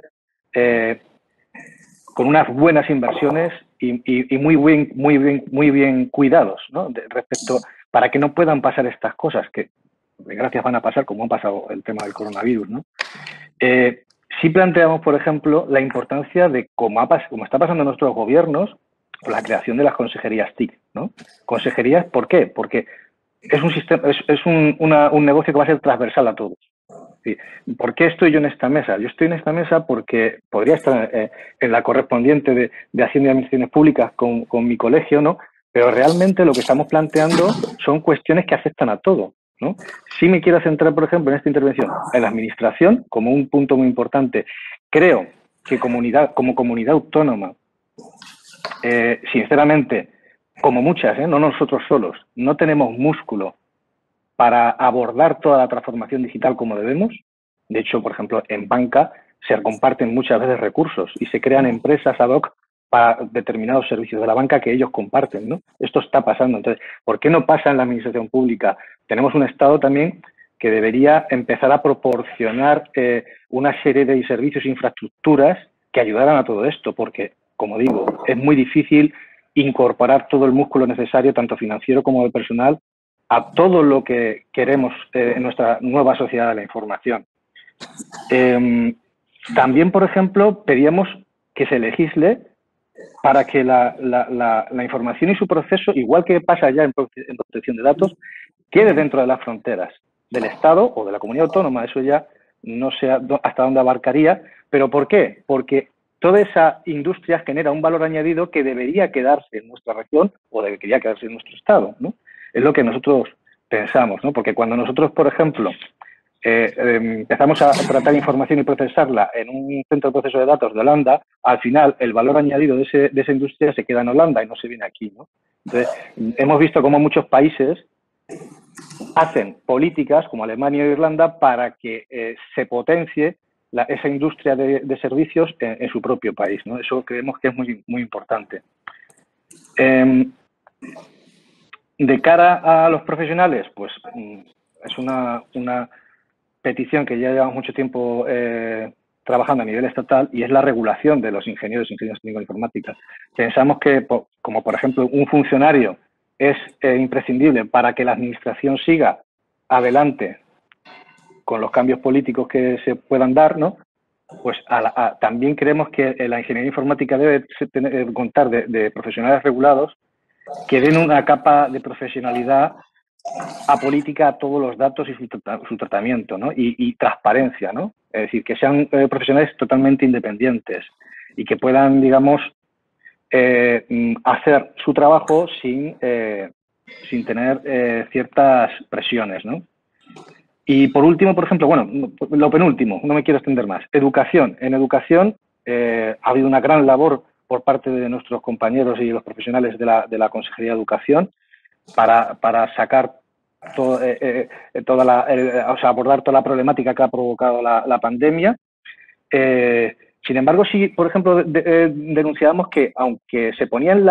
con unas buenas inversiones y muy bien cuidados, ¿no? Respecto para que no puedan pasar estas cosas que, gracias, van a pasar, como han pasado el tema del coronavirus, ¿no? Sí planteamos, por ejemplo, la importancia de, como está pasando en nuestros gobiernos, la creación de las consejerías TIC, ¿no? Consejerías, ¿por qué? Porque es un sistema, es un negocio que va a ser transversal a todos. Sí. ¿Por qué estoy yo en esta mesa? Yo estoy en esta mesa porque podría estar en la correspondiente de Hacienda y Administraciones Públicas con mi colegio, ¿no? Pero realmente lo que estamos planteando son cuestiones que afectan a todo, ¿no? Sí me quiero centrar, por ejemplo, en esta intervención en la Administración como un punto muy importante. Creo que como comunidad autónoma, sinceramente, como muchas, no nosotros solos, no tenemos músculo para abordar toda la transformación digital como debemos. De hecho, por ejemplo, en banca se comparten muchas veces recursos y se crean empresas ad hoc para determinados servicios de la banca que ellos comparten, ¿no? Esto está pasando. Entonces, ¿por qué no pasa en la administración pública? Tenemos un Estado también que debería empezar a proporcionar una serie de servicios e infraestructuras que ayudaran a todo esto, porque, como digo, es muy difícil incorporar todo el músculo necesario, tanto financiero como de personal, a todo lo que queremos en nuestra nueva sociedad de la información. También, por ejemplo, pedíamos que se legisle para que la información y su proceso, igual que pasa ya en protección de datos, quede dentro de las fronteras del Estado o de la comunidad autónoma. Eso ya no sé hasta dónde abarcaría. ¿Pero por qué? Porque toda esa industria genera un valor añadido que debería quedarse en nuestra región o debería quedarse en nuestro Estado, ¿no? Es lo que nosotros pensamos, ¿no? Porque cuando nosotros, por ejemplo, empezamos a tratar información y procesarla en un centro de proceso de datos de Holanda, al final el valor añadido de esa industria se queda en Holanda y no se viene aquí, ¿no? Entonces, hemos visto cómo muchos países hacen políticas, como Alemania e Irlanda, para que se potencie esa industria de servicios en su propio país, ¿no? Eso creemos que es muy, muy importante. De cara a los profesionales, pues es una petición que ya llevamos mucho tiempo trabajando a nivel estatal, y es la regulación de los ingenieros técnicos de informática. Pensamos que, como por ejemplo un funcionario es imprescindible para que la administración siga adelante con los cambios políticos que se puedan dar, ¿no? Pues también creemos que la ingeniería informática debe contar de profesionales regulados que den una capa de profesionalidad apolítica a todos los datos y su tratamiento, ¿no? Y transparencia, ¿no? Es decir, que sean profesionales totalmente independientes y que puedan, digamos, hacer su trabajo sin tener ciertas presiones, ¿no? Y por último, por ejemplo, bueno, lo penúltimo, no me quiero extender más, educación. En educación ha habido una gran labor por parte de nuestros compañeros y los profesionales de la Consejería de Educación para sacar abordar toda la problemática que ha provocado la pandemia. Sin embargo, sí, por ejemplo, denunciábamos que, aunque se ponían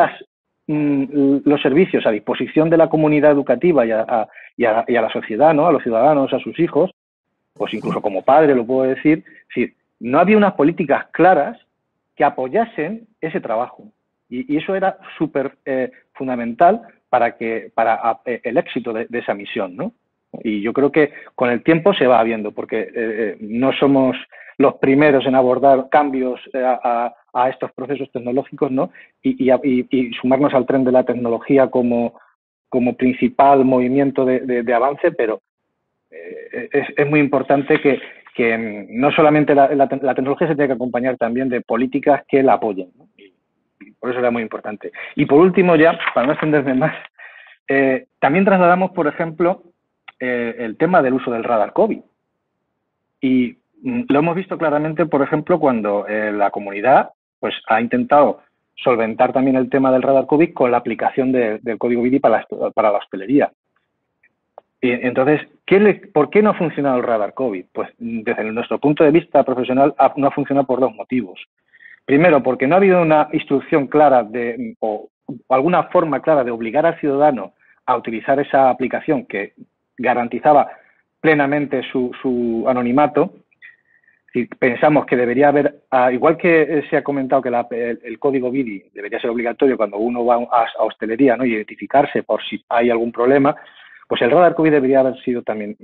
los servicios a disposición de la comunidad educativa y a la sociedad, ¿no? A los ciudadanos, a sus hijos, pues incluso como padre lo puedo decir, sí, no había unas políticas claras que apoyasen ese trabajo. Y eso era súper fundamental para el éxito de esa misión, ¿no? Y yo creo que con el tiempo se va viendo, porque no somos los primeros en abordar cambios a estos procesos tecnológicos, ¿no? Y sumarnos al tren de la tecnología como principal movimiento de avance, pero es muy importante que no solamente la tecnología se tiene que acompañar también de políticas que la apoyen, ¿no? Y por eso era muy importante. Y por último, ya, para no extenderme más, también trasladamos, por ejemplo, el tema del uso del radar COVID. Y lo hemos visto claramente, por ejemplo, cuando la comunidad pues ha intentado solventar también el tema del radar COVID con la aplicación del código BIDI para la hostelería. Y entonces, ¿por qué no ha funcionado el radar COVID? Pues desde nuestro punto de vista profesional no ha funcionado por dos motivos. Primero, porque no ha habido una instrucción clara o alguna forma clara de obligar al ciudadano a utilizar esa aplicación que garantizaba plenamente su anonimato. Y pensamos que debería haber, igual que se ha comentado que el código BIDI debería ser obligatorio cuando uno va a hostelería, ¿no?, y identificarse por si hay algún problema, pues el radar COVID debería haber sido también,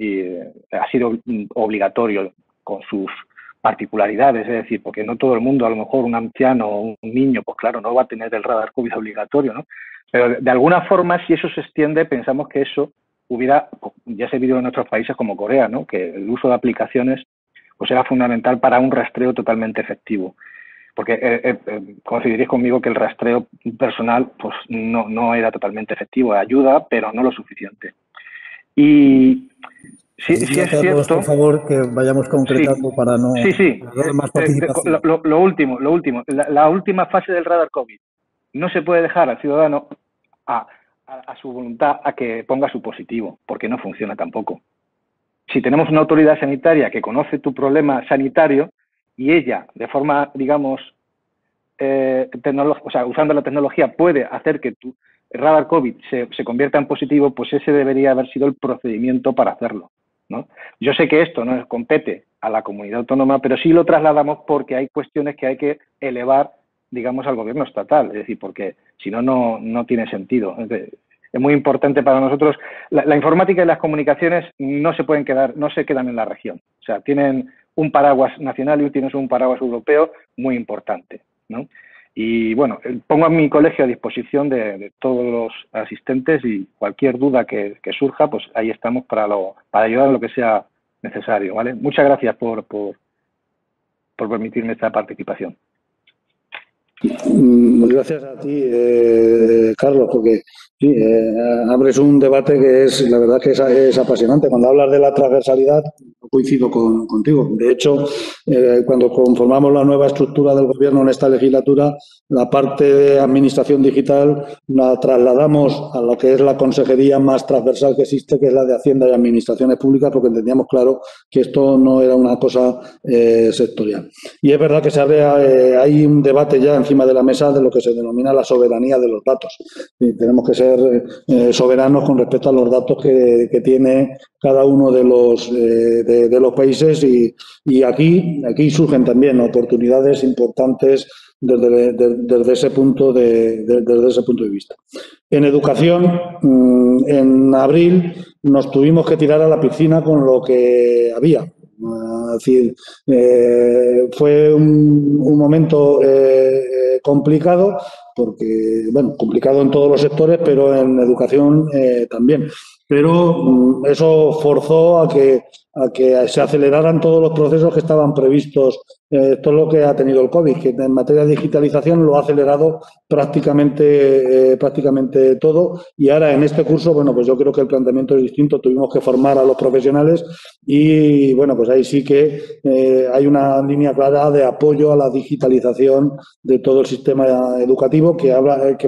ha sido obligatorio con sus particularidades, es decir, porque no todo el mundo, a lo mejor un anciano o un niño, pues claro, no va a tener el radar COVID obligatorio, ¿no? Pero de alguna forma, si eso se extiende, pensamos que eso hubiera ya servido en otros países como Corea, ¿no?, que el uso de aplicaciones pues era fundamental para un rastreo totalmente efectivo. Porque coincidiréis conmigo que el rastreo personal pues no era totalmente efectivo. Ayuda, pero no lo suficiente. Y sí es cierto... Por favor, que vayamos concretando, sí, para no... Sí. Para más participación. Lo último. La última fase del radar COVID. No se puede dejar al ciudadano a su voluntad a que ponga su positivo, porque no funciona tampoco. Si tenemos una autoridad sanitaria que conoce tu problema sanitario y ella, de forma, digamos, usando la tecnología, puede hacer que tu radar COVID se convierta en positivo, pues ese debería haber sido el procedimiento para hacerlo, ¿no? Yo sé que esto no nos compete a la comunidad autónoma, pero sí lo trasladamos porque hay cuestiones que hay que elevar, digamos, al gobierno estatal. Es decir, porque si no, no tiene sentido. Es muy importante para nosotros. La informática y las comunicaciones no se quedan en la región. O sea, tienen un paraguas nacional y tienen un paraguas europeo muy importante, ¿no? Y bueno, pongo a mi colegio a disposición de todos los asistentes y cualquier duda que surja, pues ahí estamos para ayudar en lo que sea necesario, ¿vale? Muchas gracias por permitirme esta participación. Gracias a ti, Carlos, porque sí, abres un debate que la verdad que es apasionante. Cuando hablas de la transversalidad, coincido contigo. De hecho, cuando conformamos la nueva estructura del Gobierno en esta legislatura, la parte de administración digital la trasladamos a lo que es la consejería más transversal que existe, que es la de Hacienda y Administraciones Públicas, porque entendíamos claro que esto no era una cosa sectorial. Y es verdad que hay un debate ya en de la mesa de lo que se denomina la soberanía de los datos. Y tenemos que ser soberanos con respecto a los datos que tiene cada uno de los países, y aquí surgen también oportunidades importantes desde ese punto de vista. En educación, en abril nos tuvimos que tirar a la piscina con lo que había. Es decir, fue un momento complicado, porque, bueno, complicado en todos los sectores, pero en educación también. Pero eso forzó a que se aceleraran todos los procesos que estaban previstos. Todo lo que ha tenido el COVID, que en materia de digitalización lo ha acelerado prácticamente todo. Y ahora en este curso, bueno, pues yo creo que el planteamiento es distinto. Tuvimos que formar a los profesionales y, bueno, pues ahí sí que hay una línea clara de apoyo a la digitalización de todo el sistema educativo, que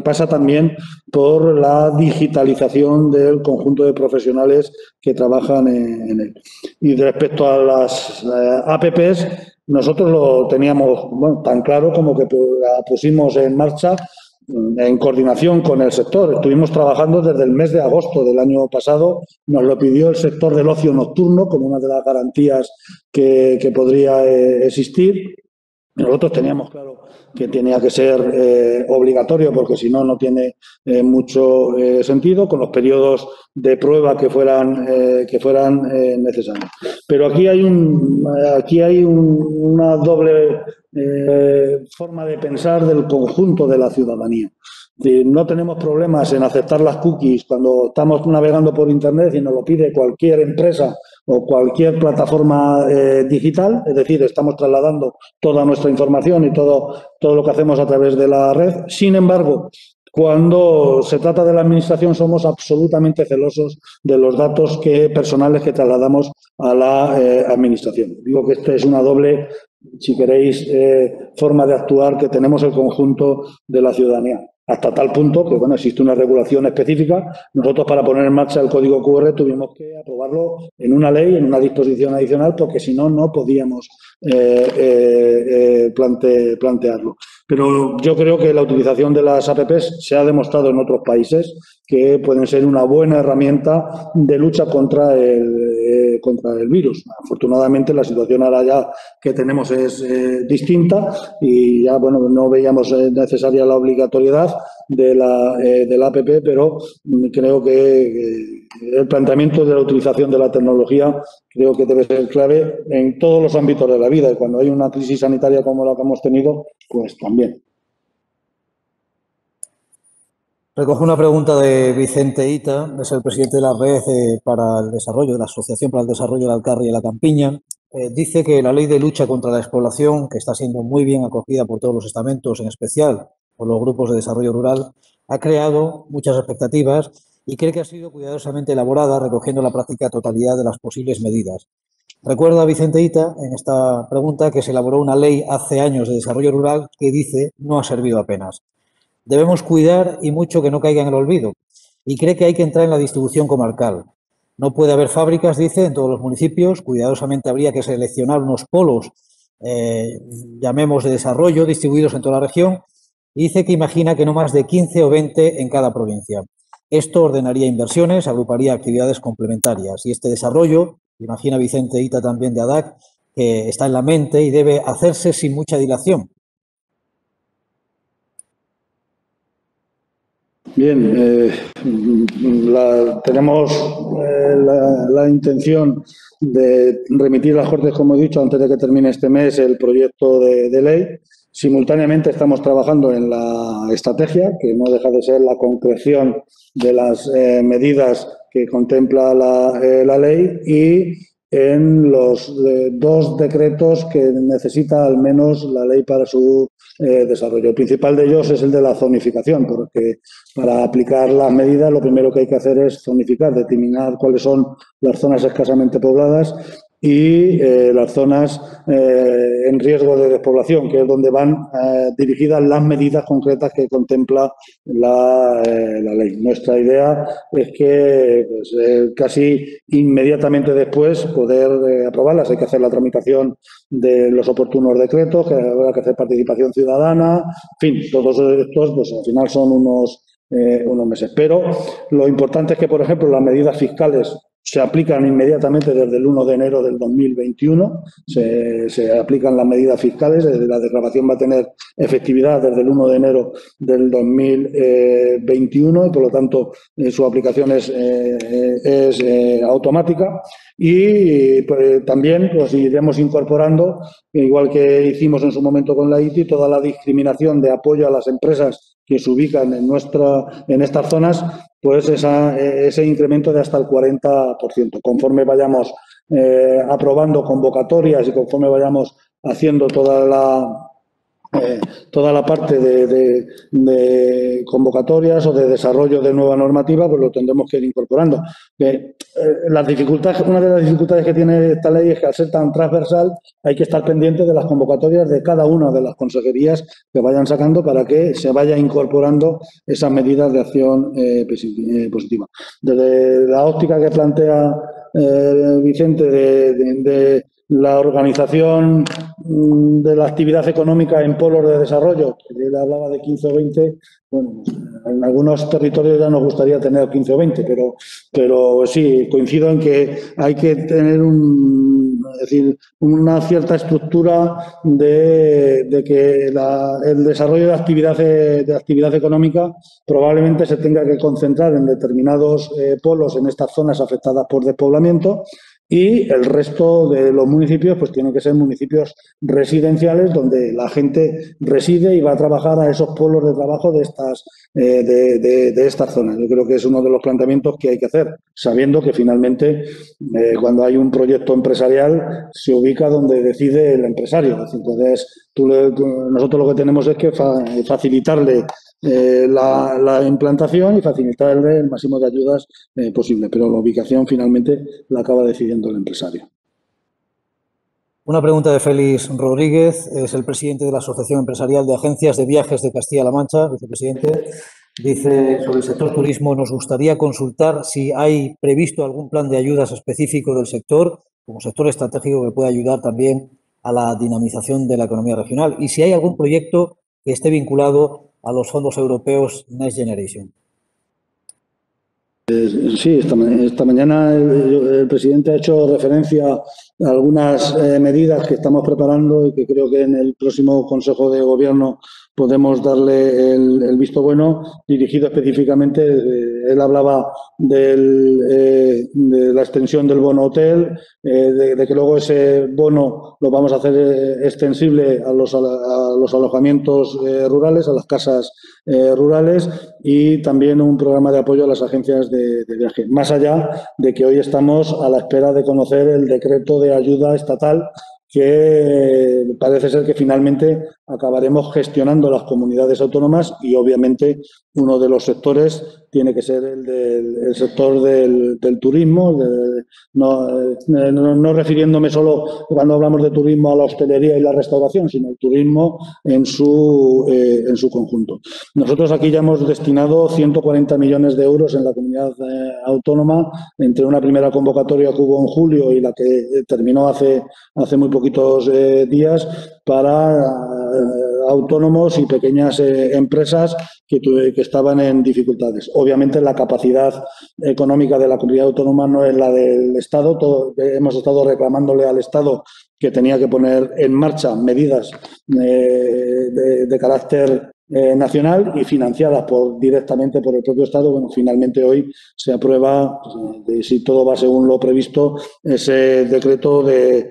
pasa también por la digitalización del conjunto de profesionales que trabajan en él. Y respecto a las APPs, nosotros lo teníamos, bueno, tan claro como que la pusimos en marcha en coordinación con el sector. Estuvimos trabajando desde el mes de agosto del año pasado. Nos lo pidió el sector del ocio nocturno como una de las garantías que podría existir. Nosotros teníamos claro que tenía que ser obligatorio, porque si no, no tiene mucho sentido, con los periodos de prueba que fueran necesarios. Pero aquí hay una doble forma de pensar del conjunto de la ciudadanía. No tenemos problemas en aceptar las cookies cuando estamos navegando por Internet y nos lo pide cualquier empresa o cualquier plataforma digital, es decir, estamos trasladando toda nuestra información y todo lo que hacemos a través de la red. Sin embargo, cuando se trata de la Administración somos absolutamente celosos de los datos personales que trasladamos a la Administración. Digo que esta es una doble, si queréis, forma de actuar que tenemos el conjunto de la ciudadanía. Hasta tal punto que, bueno, existe una regulación específica. Nosotros, para poner en marcha el código QR, tuvimos que aprobarlo en una ley, en una disposición adicional, porque si no, no podíamos plantearlo. Pero yo creo que la utilización de las APPs se ha demostrado en otros países que pueden ser una buena herramienta de lucha contra el virus. Afortunadamente, la situación ahora ya que tenemos es distinta y ya, bueno, no veíamos necesaria la obligatoriedad de la APP, pero creo que el planteamiento de la utilización de la tecnología creo que debe ser clave en todos los ámbitos de la vida, y cuando hay una crisis sanitaria como la que hemos tenido, pues también. Recojo una pregunta de Vicente Ita, es el presidente de la Red para el Desarrollo, de la Asociación para el Desarrollo del Alcarria y la Campiña. Dice que la ley de lucha contra la despoblación, que está siendo muy bien acogida por todos los estamentos, en especial por los grupos de desarrollo rural, ha creado muchas expectativas y cree que ha sido cuidadosamente elaborada, recogiendo la práctica totalidad de las posibles medidas. Recuerda a Vicente Ita en esta pregunta que se elaboró una ley hace años de desarrollo rural que dice no ha servido apenas. Debemos cuidar y mucho que no caiga en el olvido, y cree que hay que entrar en la distribución comarcal. No puede haber fábricas, dice, en todos los municipios. Cuidadosamente habría que seleccionar unos polos, llamemos de desarrollo, distribuidos en toda la región. Y dice que imagina que no más de 15 o 20 en cada provincia. Esto ordenaría inversiones, agruparía actividades complementarias. Y este desarrollo, imagina Vicente Ita también de ADAC, que está en la mente y debe hacerse sin mucha dilación. Bien, tenemos la intención de remitir a las Cortes, como he dicho, antes de que termine este mes el proyecto de ley. Simultáneamente estamos trabajando en la estrategia, que no deja de ser la concreción de las medidas que contempla la ley, y en los dos decretos que necesita al menos la ley para su desarrollo. El principal de ellos es el de la zonificación, porque para aplicar las medidas lo primero que hay que hacer es zonificar, determinar cuáles son las zonas escasamente pobladas y las zonas en riesgo de despoblación, que es donde van dirigidas las medidas concretas que contempla la ley. Nuestra idea es que pues, casi inmediatamente después poder aprobarlas. Hay que hacer la tramitación de los oportunos decretos, que habrá que hacer participación ciudadana, en fin, todos estos pues, al final son unos meses. Pero lo importante es que, por ejemplo, las medidas fiscales se aplican inmediatamente desde el 1 de enero del 2021, se aplican las medidas fiscales, la desgravación va a tener efectividad desde el 1 de enero del 2021 y por lo tanto su aplicación es automática. Y pues, también pues, iremos incorporando, igual que hicimos en su momento con la ITI, toda la discriminación de apoyo a las empresas que se ubican en estas zonas, pues ese incremento de hasta el 40%. Conforme vayamos aprobando convocatorias y conforme vayamos haciendo toda la parte de convocatorias o de desarrollo de nueva normativa, pues lo tendremos que ir incorporando. Una de las dificultades que tiene esta ley es que al ser tan transversal hay que estar pendiente de las convocatorias de cada una de las consejerías que vayan sacando para que se vaya incorporando esas medidas de acción positiva. Desde la óptica que plantea Vicente de la organización de la actividad económica en polos de desarrollo, que él hablaba de 15 o 20, bueno, en algunos territorios ya nos gustaría tener 15 o 20, pero sí, coincido en que hay que tener una cierta estructura de que el desarrollo de actividad económica probablemente se tenga que concentrar en determinados polos en estas zonas afectadas por despoblamiento. y el resto de los municipios pues tienen que ser municipios residenciales donde la gente reside y va a trabajar a esos pueblos de trabajo de estas zonas. Yo creo que es uno de los planteamientos que hay que hacer, sabiendo que finalmente cuando hay un proyecto empresarial se ubica donde decide el empresario. Entonces, nosotros lo que tenemos es que facilitarle la implantación y facilitar el máximo de ayudas posible, pero la ubicación finalmente la acaba decidiendo el empresario. Una pregunta de Félix Rodríguez, es el presidente de la Asociación Empresarial de Agencias de Viajes de Castilla-La Mancha, vicepresidente. Dice, sobre el sector turismo, nos gustaría consultar si hay previsto algún plan de ayudas específico del sector, como sector estratégico que pueda ayudar también a la dinamización de la economía regional, y si hay algún proyecto que esté vinculado a los fondos europeos Next Generation. Sí, esta mañana el presidente ha hecho referencia a algunas medidas que estamos preparando y que creo que en el próximo Consejo de Gobierno podemos darle el visto bueno, dirigido específicamente. Él hablaba de la extensión del bono hotel, de que luego ese bono lo vamos a hacer extensible a los alojamientos rurales, a las casas rurales, y también un programa de apoyo a las agencias de viaje. Más allá de que hoy estamos a la espera de conocer el decreto de ayuda estatal, que parece ser que finalmente acabaremos gestionando las comunidades autónomas, y obviamente uno de los sectores tiene que ser el sector del turismo, no refiriéndome solo cuando hablamos de turismo a la hostelería y la restauración, sino el turismo en su conjunto. Nosotros aquí ya hemos destinado 140 millones de euros en la comunidad autónoma, entre una primera convocatoria que hubo en julio y la que terminó hace muy poquitos días, para autónomos y pequeñas empresas que estaban en dificultades. Obviamente la capacidad económica de la comunidad autónoma no es la del Estado. Hemos estado reclamándole al Estado que tenía que poner en marcha medidas de carácter nacional y financiadas directamente por el propio Estado. Bueno, finalmente hoy se aprueba, si todo va según lo previsto, ese decreto de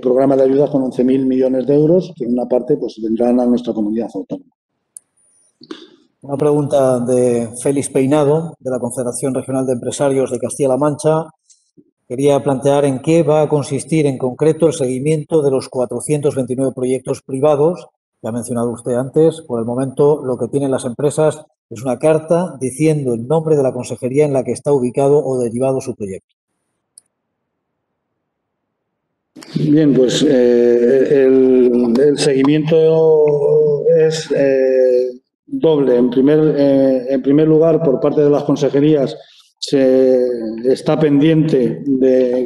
programa de ayudas con 11.000 millones de euros, que en una parte pues vendrán a nuestra comunidad autónoma. Una pregunta de Félix Peinado, de la Confederación Regional de Empresarios de Castilla-La Mancha. Quería plantear en qué va a consistir en concreto el seguimiento de los 429 proyectos privados. Ya ha mencionado usted antes, por el momento lo que tienen las empresas es una carta diciendo el nombre de la consejería en la que está ubicado o derivado su proyecto. Bien, pues el seguimiento es doble. En primer lugar, por parte de las consejerías, se está pendiente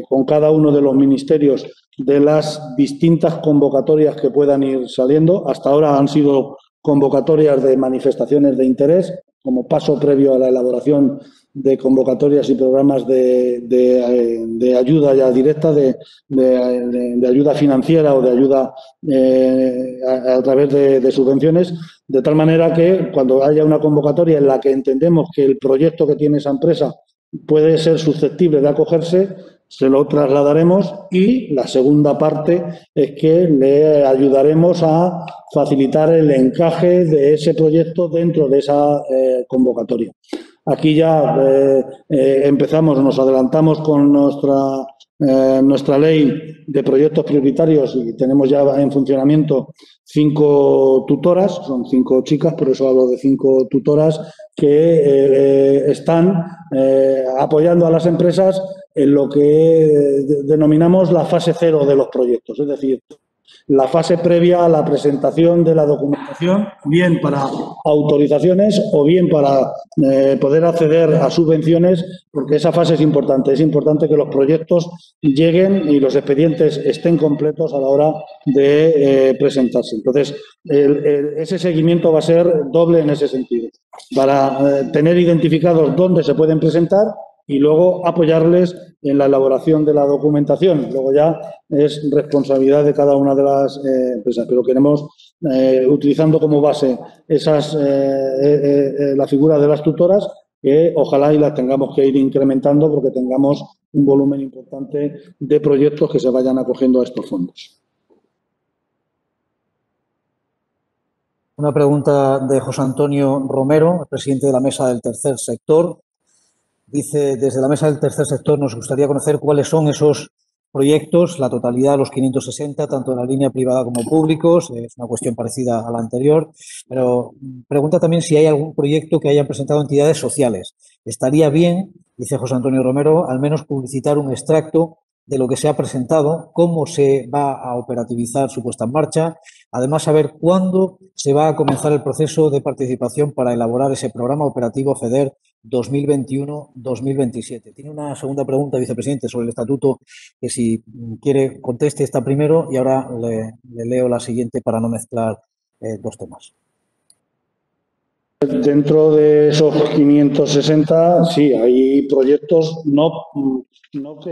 con cada uno de los ministerios de las distintas convocatorias que puedan ir saliendo. Hasta ahora han sido convocatorias de manifestaciones de interés, como paso previo a la elaboración de convocatorias y programas de ayuda ya directa, de ayuda financiera o de ayuda a través de subvenciones, de tal manera que cuando haya una convocatoria en la que entendemos que el proyecto que tiene esa empresa puede ser susceptible de acogerse, se lo trasladaremos, y la segunda parte es que le ayudaremos a facilitar el encaje de ese proyecto dentro de esa convocatoria. Aquí ya empezamos, nos adelantamos con nuestra ley de proyectos prioritarios, y tenemos ya en funcionamiento 5 tutoras, son 5 chicas, por eso hablo de 5 tutoras, que están apoyando a las empresas en lo que denominamos la fase 0 de los proyectos, es decir, la fase previa a la presentación de la documentación, bien para autorizaciones o bien para poder acceder a subvenciones, porque esa fase es importante. Es importante que los proyectos lleguen y los expedientes estén completos a la hora de presentarse. Entonces, ese seguimiento va a ser doble en ese sentido, para tener identificados dónde se pueden presentar y luego apoyarles en la elaboración de la documentación. Luego ya es responsabilidad de cada una de las empresas, pero queremos, utilizando como base la figura de las tutoras, que ojalá y las tengamos que ir incrementando porque tengamos un volumen importante de proyectos que se vayan acogiendo a estos fondos. Una pregunta de José Antonio Romero, presidente de la Mesa del Tercer Sector. Dice, desde la Mesa del Tercer Sector nos gustaría conocer cuáles son esos proyectos, la totalidad de los 560, tanto en la línea privada como públicos, es una cuestión parecida a la anterior, pero pregunta también si hay algún proyecto que hayan presentado entidades sociales. Estaría bien, dice José Antonio Romero, al menos publicitar un extracto de lo que se ha presentado, cómo se va a operativizar su puesta en marcha, además saber cuándo se va a comenzar el proceso de participación para elaborar ese programa operativo FEDER 2021-2027. Tiene una segunda pregunta, vicepresidente, sobre el estatuto, que si quiere conteste esta primero y ahora le leo la siguiente para no mezclar dos temas. Dentro de esos 560, sí, hay proyectos no que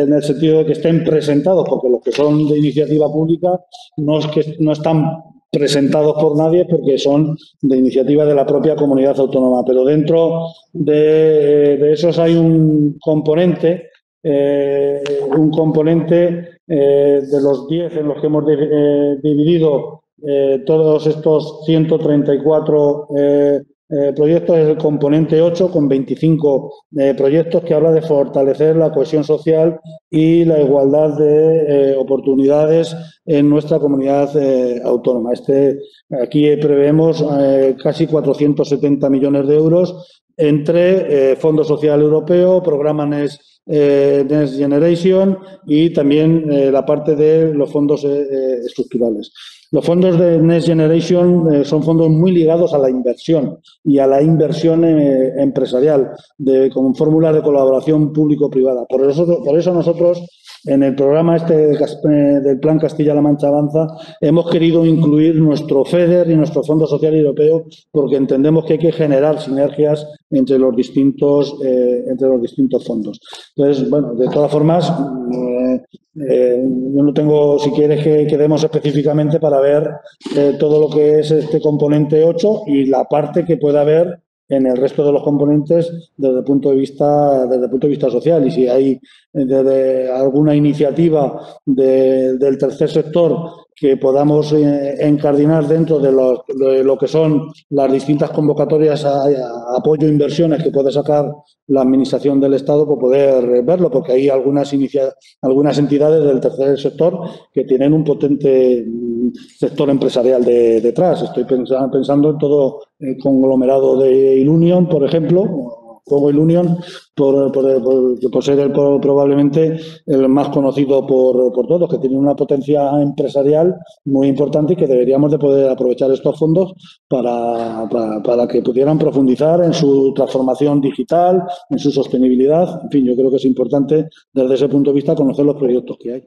en el sentido de que estén presentados, porque los que son de iniciativa pública no es que no están presentados por nadie porque son de iniciativa de la propia comunidad autónoma. Pero dentro de esos hay un componente de los 10 en los que hemos dividido todos estos 134 proyectos, es el componente 8 con 25 proyectos que habla de fortalecer la cohesión social y la igualdad de oportunidades en nuestra comunidad autónoma. Aquí prevemos casi 470 millones de euros entre Fondo Social Europeo, programa Next Generation y también la parte de los fondos estructurales. Los fondos de Next Generation son fondos muy ligados a la inversión y a la inversión empresarial con fórmulas de colaboración público-privada. Por eso nosotros en el programa del Plan Castilla-La Mancha-Avanza hemos querido incluir nuestro FEDER y nuestro Fondo Social Europeo porque entendemos que hay que generar sinergias entre los distintos fondos. Entonces, bueno, de todas formas, yo no tengo, si quieres, que quedemos específicamente para ver todo lo que es este componente 8 y la parte que pueda haber en el resto de los componentes desde el punto de vista social. Y si hay alguna iniciativa del tercer sector que podamos encardinar dentro de lo que son las distintas convocatorias a apoyo e inversiones que puede sacar la Administración del Estado, por poder verlo, porque hay algunas entidades del tercer sector que tienen un potente sector empresarial detrás. Estoy pensando en todo el conglomerado de Ilunion, por ejemplo. Juego Ilunion, por ser probablemente el más conocido por todos, que tiene una potencia empresarial muy importante y que deberíamos de poder aprovechar estos fondos para que pudieran profundizar en su transformación digital, en su sostenibilidad. En fin, yo creo que es importante desde ese punto de vista conocer los proyectos que hay.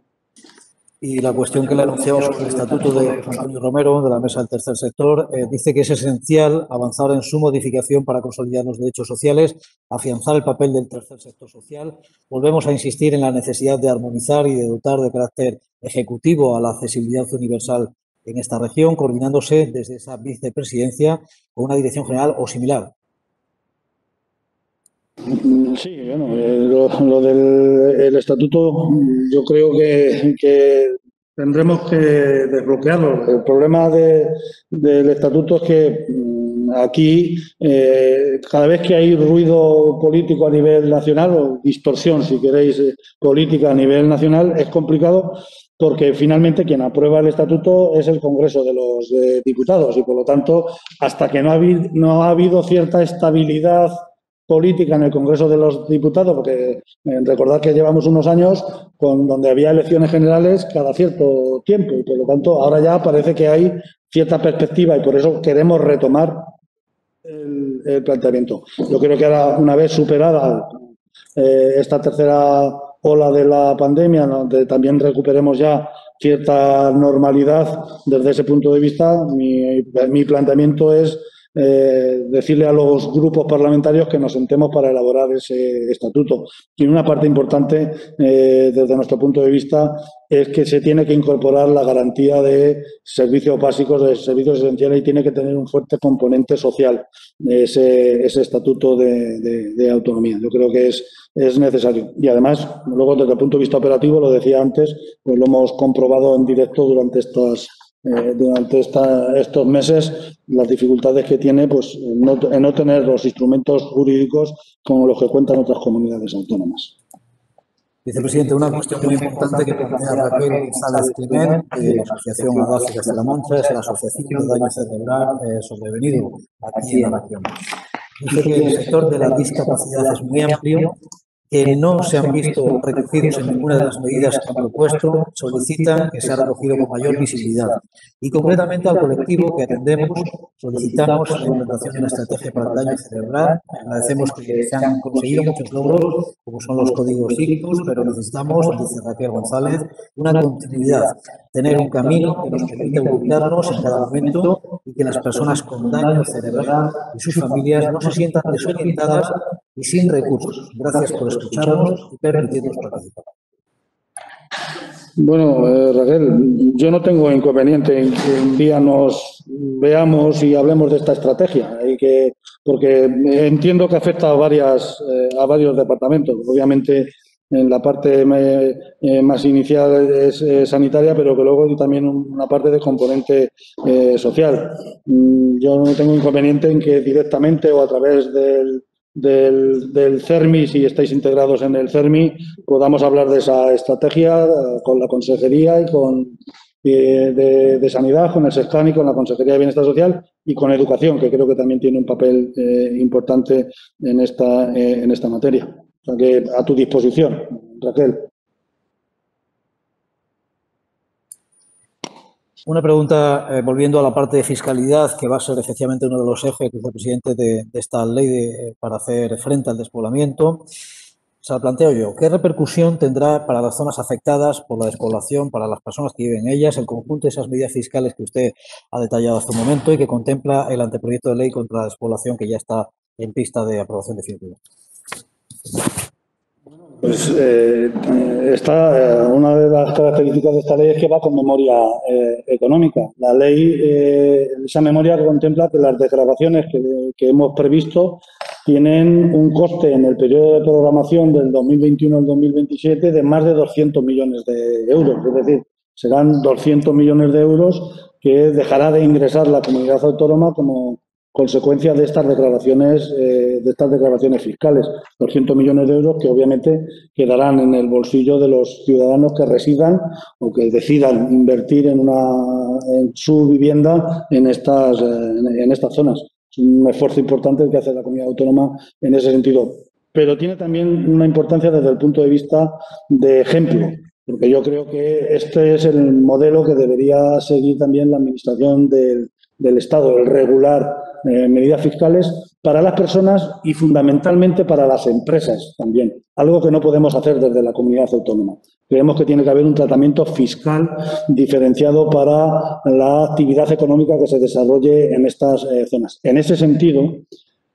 Y la cuestión que le anunciamos sobre el estatuto de José Antonio Romero, de la Mesa del Tercer Sector, dice que es esencial avanzar en su modificación para consolidar los derechos sociales, afianzar el papel del tercer sector social. Volvemos a insistir en la necesidad de armonizar y de dotar de carácter ejecutivo a la accesibilidad universal en esta región, coordinándose desde esa vicepresidencia con una dirección general o similar. Sí, bueno, lo del estatuto yo creo que tendremos que desbloquearlo. El problema del estatuto es que aquí cada vez que hay ruido político a nivel nacional, o distorsión, si queréis, política a nivel nacional, es complicado. Porque finalmente quien aprueba el estatuto es el Congreso de los Diputados y por lo tanto hasta que no ha habido cierta estabilidad política en el Congreso de los Diputados, porque recordad que llevamos unos años donde había elecciones generales cada cierto tiempo y por lo tanto ahora ya parece que hay cierta perspectiva y por eso queremos retomar el planteamiento. Yo creo que ahora, una vez superada esta tercera ola de la pandemia, donde también recuperemos ya cierta normalidad desde ese punto de vista, mi planteamiento es decirle a los grupos parlamentarios que nos sentemos para elaborar ese estatuto. Y una parte importante, desde nuestro punto de vista, es que se tiene que incorporar la garantía de servicios básicos, de servicios esenciales, y tiene que tener un fuerte componente social ese estatuto de autonomía. Yo creo que es necesario. Y además, luego desde el punto de vista operativo, lo decía antes, pues lo hemos comprobado en directo durante estos meses, las dificultades que tiene pues en no tener los instrumentos jurídicos como los que cuentan otras comunidades autónomas. Vicepresidente, una cuestión muy importante que plantea Raquel Salas Climent, de la Asociación Aguas y Castilla-La Mancha, es la Asociación de Daño Cerebral Sobrevenido, aquí en la región. Dice que el sector de la discapacidad es muy amplio, que no se han visto recogidos en ninguna de las medidas que han propuesto, solicitan que sea recogido con mayor visibilidad. Y concretamente al colectivo que atendemos solicitamos la implementación de una estrategia para el daño cerebral. Agradecemos que se han conseguido muchos logros, como son los códigos ICTUS, pero necesitamos, dice Raquel González, una continuidad, tener un camino que nos permita ubicarnos en cada momento y que las personas con daño cerebral y sus familias no se sientan desorientadas y sin recursos. Gracias por escucharnos y permitirnos participar. Bueno, Raquel, yo no tengo inconveniente en que un día nos veamos y hablemos de esta estrategia, porque entiendo que afecta a varios departamentos. Obviamente, en la parte más inicial es sanitaria, pero que luego también una parte de componente social. Yo no tengo inconveniente en que directamente o a través del CERMI, si estáis integrados en el CERMI, podamos hablar de esa estrategia con la Consejería y de Sanidad, con el SESCAN y con la Consejería de Bienestar Social y con Educación, que creo que también tiene un papel importante en esta materia. O sea que a tu disposición, Raquel. Una pregunta, volviendo a la parte de fiscalidad, que va a ser efectivamente uno de los ejes, vicepresidente, de esta ley para hacer frente al despoblamiento. Se la planteo yo. ¿Qué repercusión tendrá para las zonas afectadas por la despoblación, para las personas que viven en ellas, el conjunto de esas medidas fiscales que usted ha detallado hace un momento y que contempla el anteproyecto de ley contra la despoblación que ya está en pista de aprobación definitiva? Pues una de las características de esta ley es que va con memoria económica. La ley, esa memoria que contempla que las desgravaciones que hemos previsto tienen un coste en el periodo de programación del 2021 al 2027 de más de 200 millones de euros. Es decir, serán 200 millones de euros que dejará de ingresar la comunidad autónoma como consecuencia de estas declaraciones fiscales, 200 millones de euros que obviamente quedarán en el bolsillo de los ciudadanos que residan o que decidan invertir en su vivienda en estas zonas. Es un esfuerzo importante el que hace la comunidad autónoma en ese sentido, pero tiene también una importancia desde el punto de vista de ejemplo. Porque yo creo que este es el modelo que debería seguir también la administración del Estado, el regular medidas fiscales para las personas y fundamentalmente para las empresas también, algo que no podemos hacer desde la comunidad autónoma. Creemos que tiene que haber un tratamiento fiscal diferenciado para la actividad económica que se desarrolle en estas zonas. En ese sentido,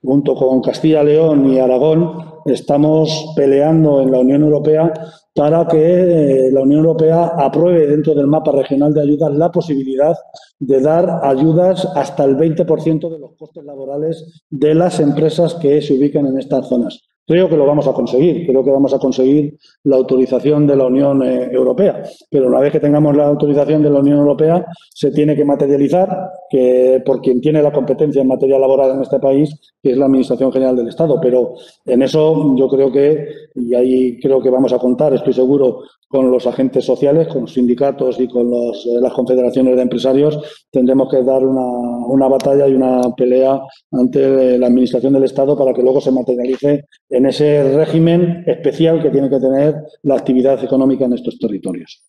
junto con Castilla, León y Aragón, estamos peleando en la Unión Europea para que la Unión Europea apruebe dentro del mapa regional de ayudas la posibilidad de dar ayudas hasta el 20% de los costes laborales de las empresas que se ubican en estas zonas. Creo que lo vamos a conseguir, creo que vamos a conseguir la autorización de la Unión Europea, pero una vez que tengamos la autorización de la Unión Europea se tiene que materializar, que por quien tiene la competencia en materia laboral en este país, que es la Administración General del Estado, pero en eso yo creo que, y ahí creo que vamos a contar, estoy seguro, con los agentes sociales, con los sindicatos y con las confederaciones de empresarios, tendremos que dar una batalla y una pelea ante la Administración del Estado para que luego se materialice en ese régimen especial que tiene que tener la actividad económica en estos territorios.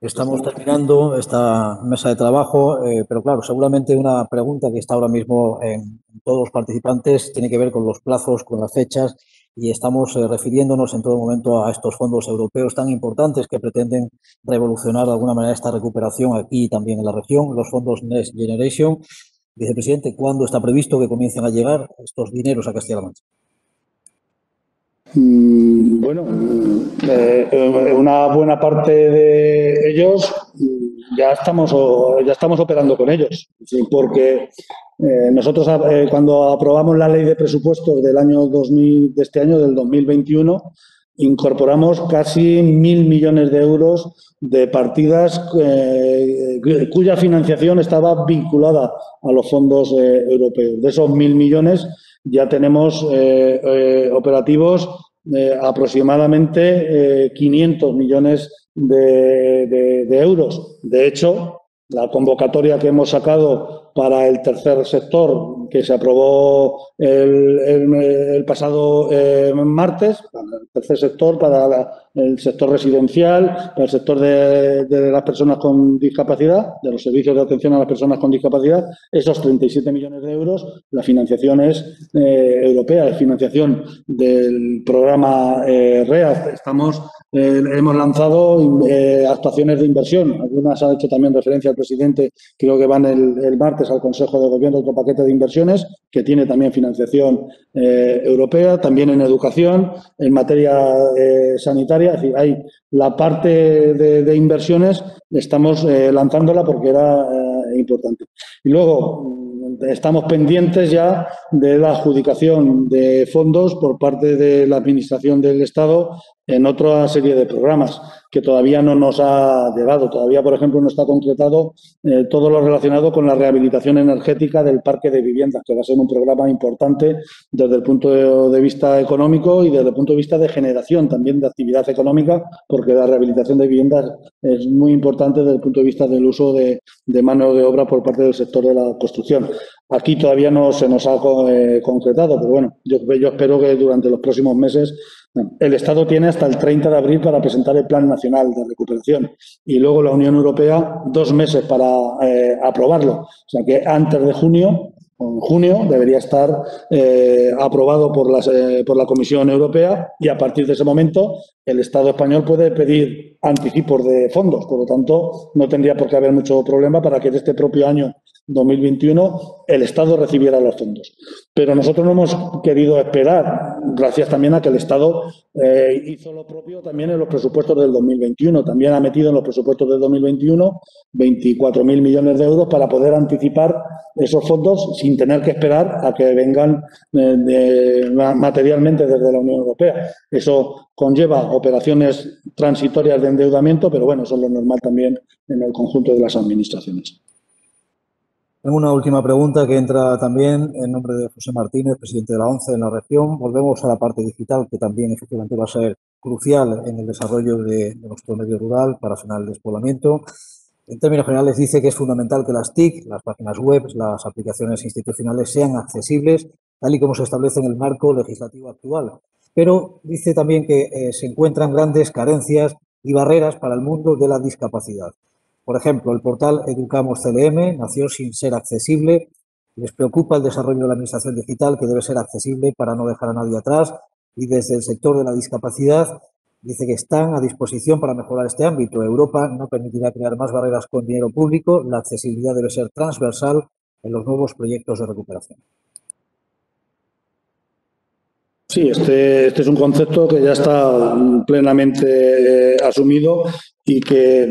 Estamos terminando esta mesa de trabajo, pero claro, seguramente una pregunta que está ahora mismo en todos los participantes tiene que ver con los plazos, con las fechas, y estamos refiriéndonos en todo momento a estos fondos europeos tan importantes que pretenden revolucionar de alguna manera esta recuperación aquí también en la región, los fondos Next Generation. Vicepresidente, ¿cuándo está previsto que comiencen a llegar estos dineros a Castilla-La Mancha? Bueno, una buena parte de ellos ya estamos operando con ellos, porque nosotros cuando aprobamos la ley de presupuestos del año 2000, de este año, del 2021, incorporamos casi 1.000 millones de euros de partidas cuya financiación estaba vinculada a los fondos europeos. De esos 1.000 millones ya tenemos operativos aproximadamente 500 millones de euros. De hecho, la convocatoria que hemos sacado para el tercer sector, que se aprobó el pasado martes, para el tercer sector, para el sector residencial, para el sector de las personas con discapacidad, de los servicios de atención a las personas con discapacidad, esos 37 millones de euros, la financiación es europea, la financiación del programa READ. Hemos lanzado actuaciones de inversión. Algunas ha hecho también referencia al presidente, creo que van el martes al Consejo de Gobierno, otro paquete de inversiones que tiene también financiación europea, también en educación, en materia sanitaria. Es decir, hay la parte de inversiones, estamos lanzándola porque era importante. Y luego estamos pendientes ya de la adjudicación de fondos por parte de la Administración del Estado en otra serie de programas que todavía no nos ha llegado. Todavía, por ejemplo, no está concretado todo lo relacionado con la rehabilitación energética del parque de viviendas, que va a ser un programa importante desde el punto de vista económico y desde el punto de vista de generación también de actividad económica, porque la rehabilitación de viviendas es muy importante desde el punto de vista del uso de mano de obra por parte del sector de la construcción. Aquí todavía no se nos ha concretado, pero bueno, yo espero que durante los próximos meses. El Estado tiene hasta el 30 de abril para presentar el Plan Nacional de Recuperación y luego la Unión Europea 2 meses para aprobarlo. O sea que antes de junio, o en junio, debería estar aprobado por la Comisión Europea, y a partir de ese momento el Estado español puede pedir anticipos de fondos. Por lo tanto, no tendría por qué haber mucho problema para que de este propio año 2021 el Estado recibiera los fondos. Pero nosotros no hemos querido esperar, gracias también a que el Estado hizo lo propio también en los presupuestos del 2021. También ha metido en los presupuestos del 2021 24.000 millones de euros para poder anticipar esos fondos sin tener que esperar a que vengan materialmente desde la Unión Europea. Eso conlleva operaciones transitorias de endeudamiento, pero bueno, eso es lo normal también en el conjunto de las administraciones. Tengo una última pregunta que entra también en nombre de José Martínez, presidente de la ONCE en la región. Volvemos a la parte digital, que también efectivamente va a ser crucial en el desarrollo de nuestro medio rural para frenar el despoblamiento. En términos generales, dice que es fundamental que las TIC, las páginas web, las aplicaciones institucionales sean accesibles, tal y como se establece en el marco legislativo actual. Pero dice también que se encuentran grandes carencias y barreras para el mundo de la discapacidad. Por ejemplo, el portal Educamos CLM nació sin ser accesible. Les preocupa el desarrollo de la administración digital, que debe ser accesible para no dejar a nadie atrás. Y desde el sector de la discapacidad dice que están a disposición para mejorar este ámbito. Europa no permitirá crear más barreras con dinero público. La accesibilidad debe ser transversal en los nuevos proyectos de recuperación. Sí, este es un concepto que ya está plenamente asumido y que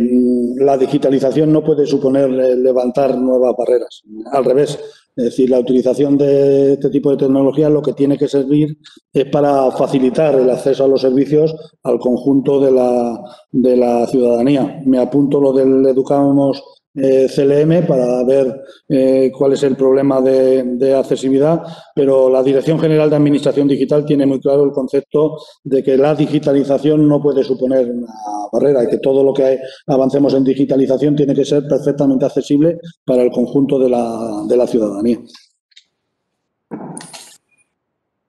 la digitalización no puede suponer levantar nuevas barreras. Al revés, es decir, la utilización de este tipo de tecnología lo que tiene que servir es para facilitar el acceso a los servicios al conjunto de la ciudadanía. Me apunto lo del Educamos CLM para ver cuál es el problema de accesibilidad, pero la Dirección General de Administración Digital tiene muy claro el concepto de que la digitalización no puede suponer una barrera y que todo lo que avancemos en digitalización tiene que ser perfectamente accesible para el conjunto de la ciudadanía.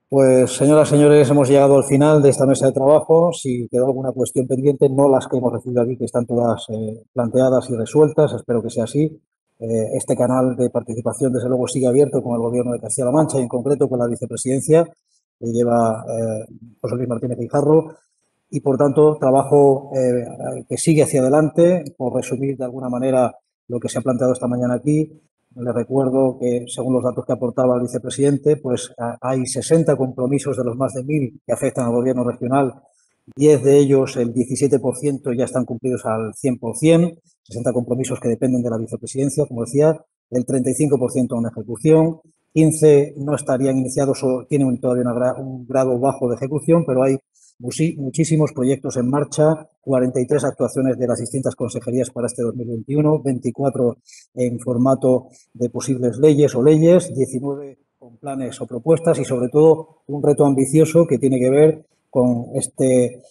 Pues, señoras, señores, hemos llegado al final de esta mesa de trabajo. Si quedó alguna cuestión pendiente, no las que hemos recibido aquí, que están todas planteadas y resueltas, espero que sea así. Este canal de participación, desde luego, sigue abierto con el Gobierno de Castilla-La Mancha y, en concreto, con la vicepresidencia que lleva José Luis Martínez Guijarro. Y, por tanto, trabajo que sigue hacia adelante, por resumir de alguna manera lo que se ha planteado esta mañana aquí. Les recuerdo que, según los datos que aportaba el vicepresidente, pues hay 60 compromisos de los más de 1.000 que afectan al gobierno regional. 10 de ellos, el 17%, ya están cumplidos al 100%. 60 compromisos que dependen de la vicepresidencia, como decía, el 35% en ejecución. 15 no estarían iniciados o tienen todavía un grado bajo de ejecución, pero hay muchísimos proyectos en marcha, 43 actuaciones de las distintas consejerías para este 2021, 24 en formato de posibles leyes o leyes, 19 con planes o propuestas y, sobre todo, un reto ambicioso que tiene que ver con este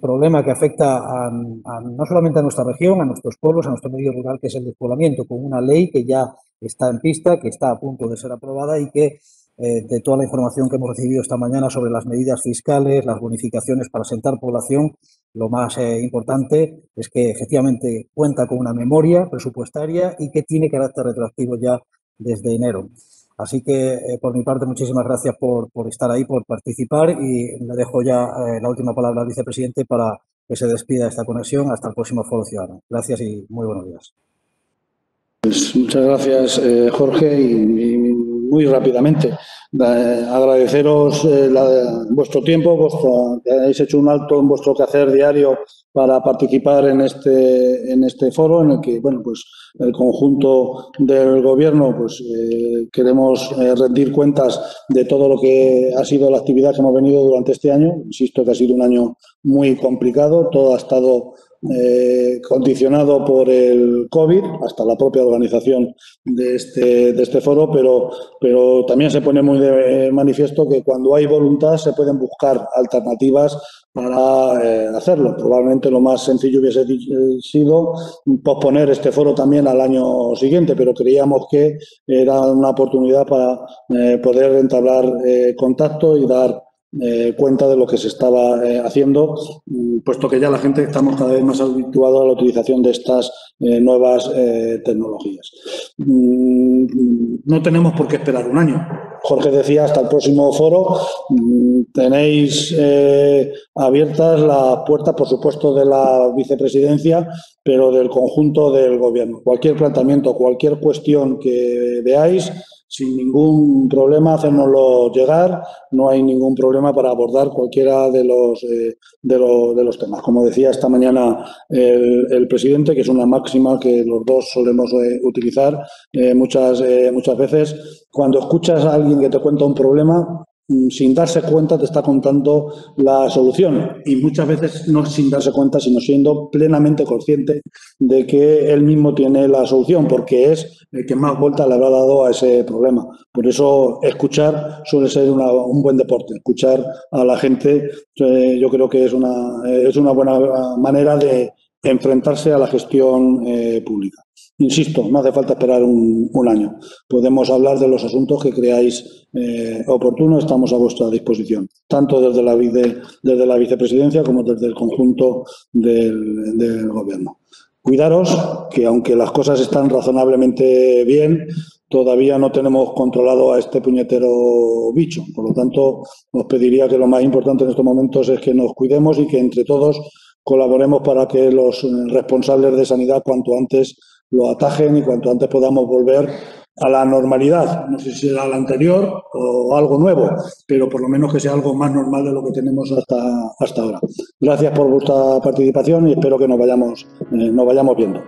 problema que afecta no solamente a nuestra región, a nuestros pueblos, a nuestro medio rural, que es el despoblamiento, con una ley que ya está en pista, que está a punto de ser aprobada y que, de toda la información que hemos recibido esta mañana sobre las medidas fiscales, las bonificaciones para asentar población, lo más importante es que efectivamente cuenta con una memoria presupuestaria y que tiene carácter retroactivo ya desde enero. Así que, por mi parte, muchísimas gracias por estar ahí, por participar, y le dejo ya la última palabra al vicepresidente para que se despida de esta conexión hasta el próximo Foro Ciudadano. Gracias y muy buenos días. Pues muchas gracias, Jorge, y muy rápidamente agradeceros vuestro tiempo, que habéis hecho un alto en vuestro quehacer diario para participar en este foro, en el que, bueno, pues el conjunto del Gobierno, pues queremos rendir cuentas de todo lo que ha sido la actividad que hemos venido durante este año. Insisto que ha sido un año muy complicado, todo ha estado condicionado por el COVID, hasta la propia organización de este foro, pero también se pone muy de manifiesto que cuando hay voluntad se pueden buscar alternativas para hacerlo. Probablemente lo más sencillo hubiese sido posponer este foro también al año siguiente, pero creíamos que era una oportunidad para poder entablar contacto y dar cuenta de lo que se estaba haciendo, puesto que ya la gente estamos cada vez más habituados a la utilización de estas nuevas tecnologías. No tenemos por qué esperar un año. Jorge decía, hasta el próximo foro. Tenéis abiertas las puertas, por supuesto, de la vicepresidencia, pero del conjunto del Gobierno. Cualquier planteamiento, cualquier cuestión que veáis, sin ningún problema, hacérnoslo llegar. No hay ningún problema para abordar cualquiera de los temas. Como decía esta mañana el presidente, que es una máxima que los dos solemos utilizar muchas veces, cuando escuchas a alguien que te cuenta un problema, sin darse cuenta te está contando la solución, y muchas veces no sin darse cuenta, sino siendo plenamente consciente de que él mismo tiene la solución, porque es el que más vuelta le habrá dado a ese problema. Por eso escuchar suele ser un buen deporte. Escuchar a la gente yo creo que es una buena manera de enfrentarse a la gestión pública. Insisto, no hace falta esperar un año. Podemos hablar de los asuntos que creáis oportunos. Estamos a vuestra disposición, tanto desde la vicepresidencia como desde el conjunto del Gobierno. Cuidaros, que aunque las cosas están razonablemente bien, todavía no tenemos controlado a este puñetero bicho. Por lo tanto, os pediría que lo más importante en estos momentos es que nos cuidemos y que entre todos colaboremos para que los responsables de sanidad cuanto antes lo atajen y cuanto antes podamos volver a la normalidad. No sé si será la anterior o algo nuevo, pero por lo menos que sea algo más normal de lo que tenemos hasta ahora. Gracias por vuestra participación y espero que nos vayamos viendo.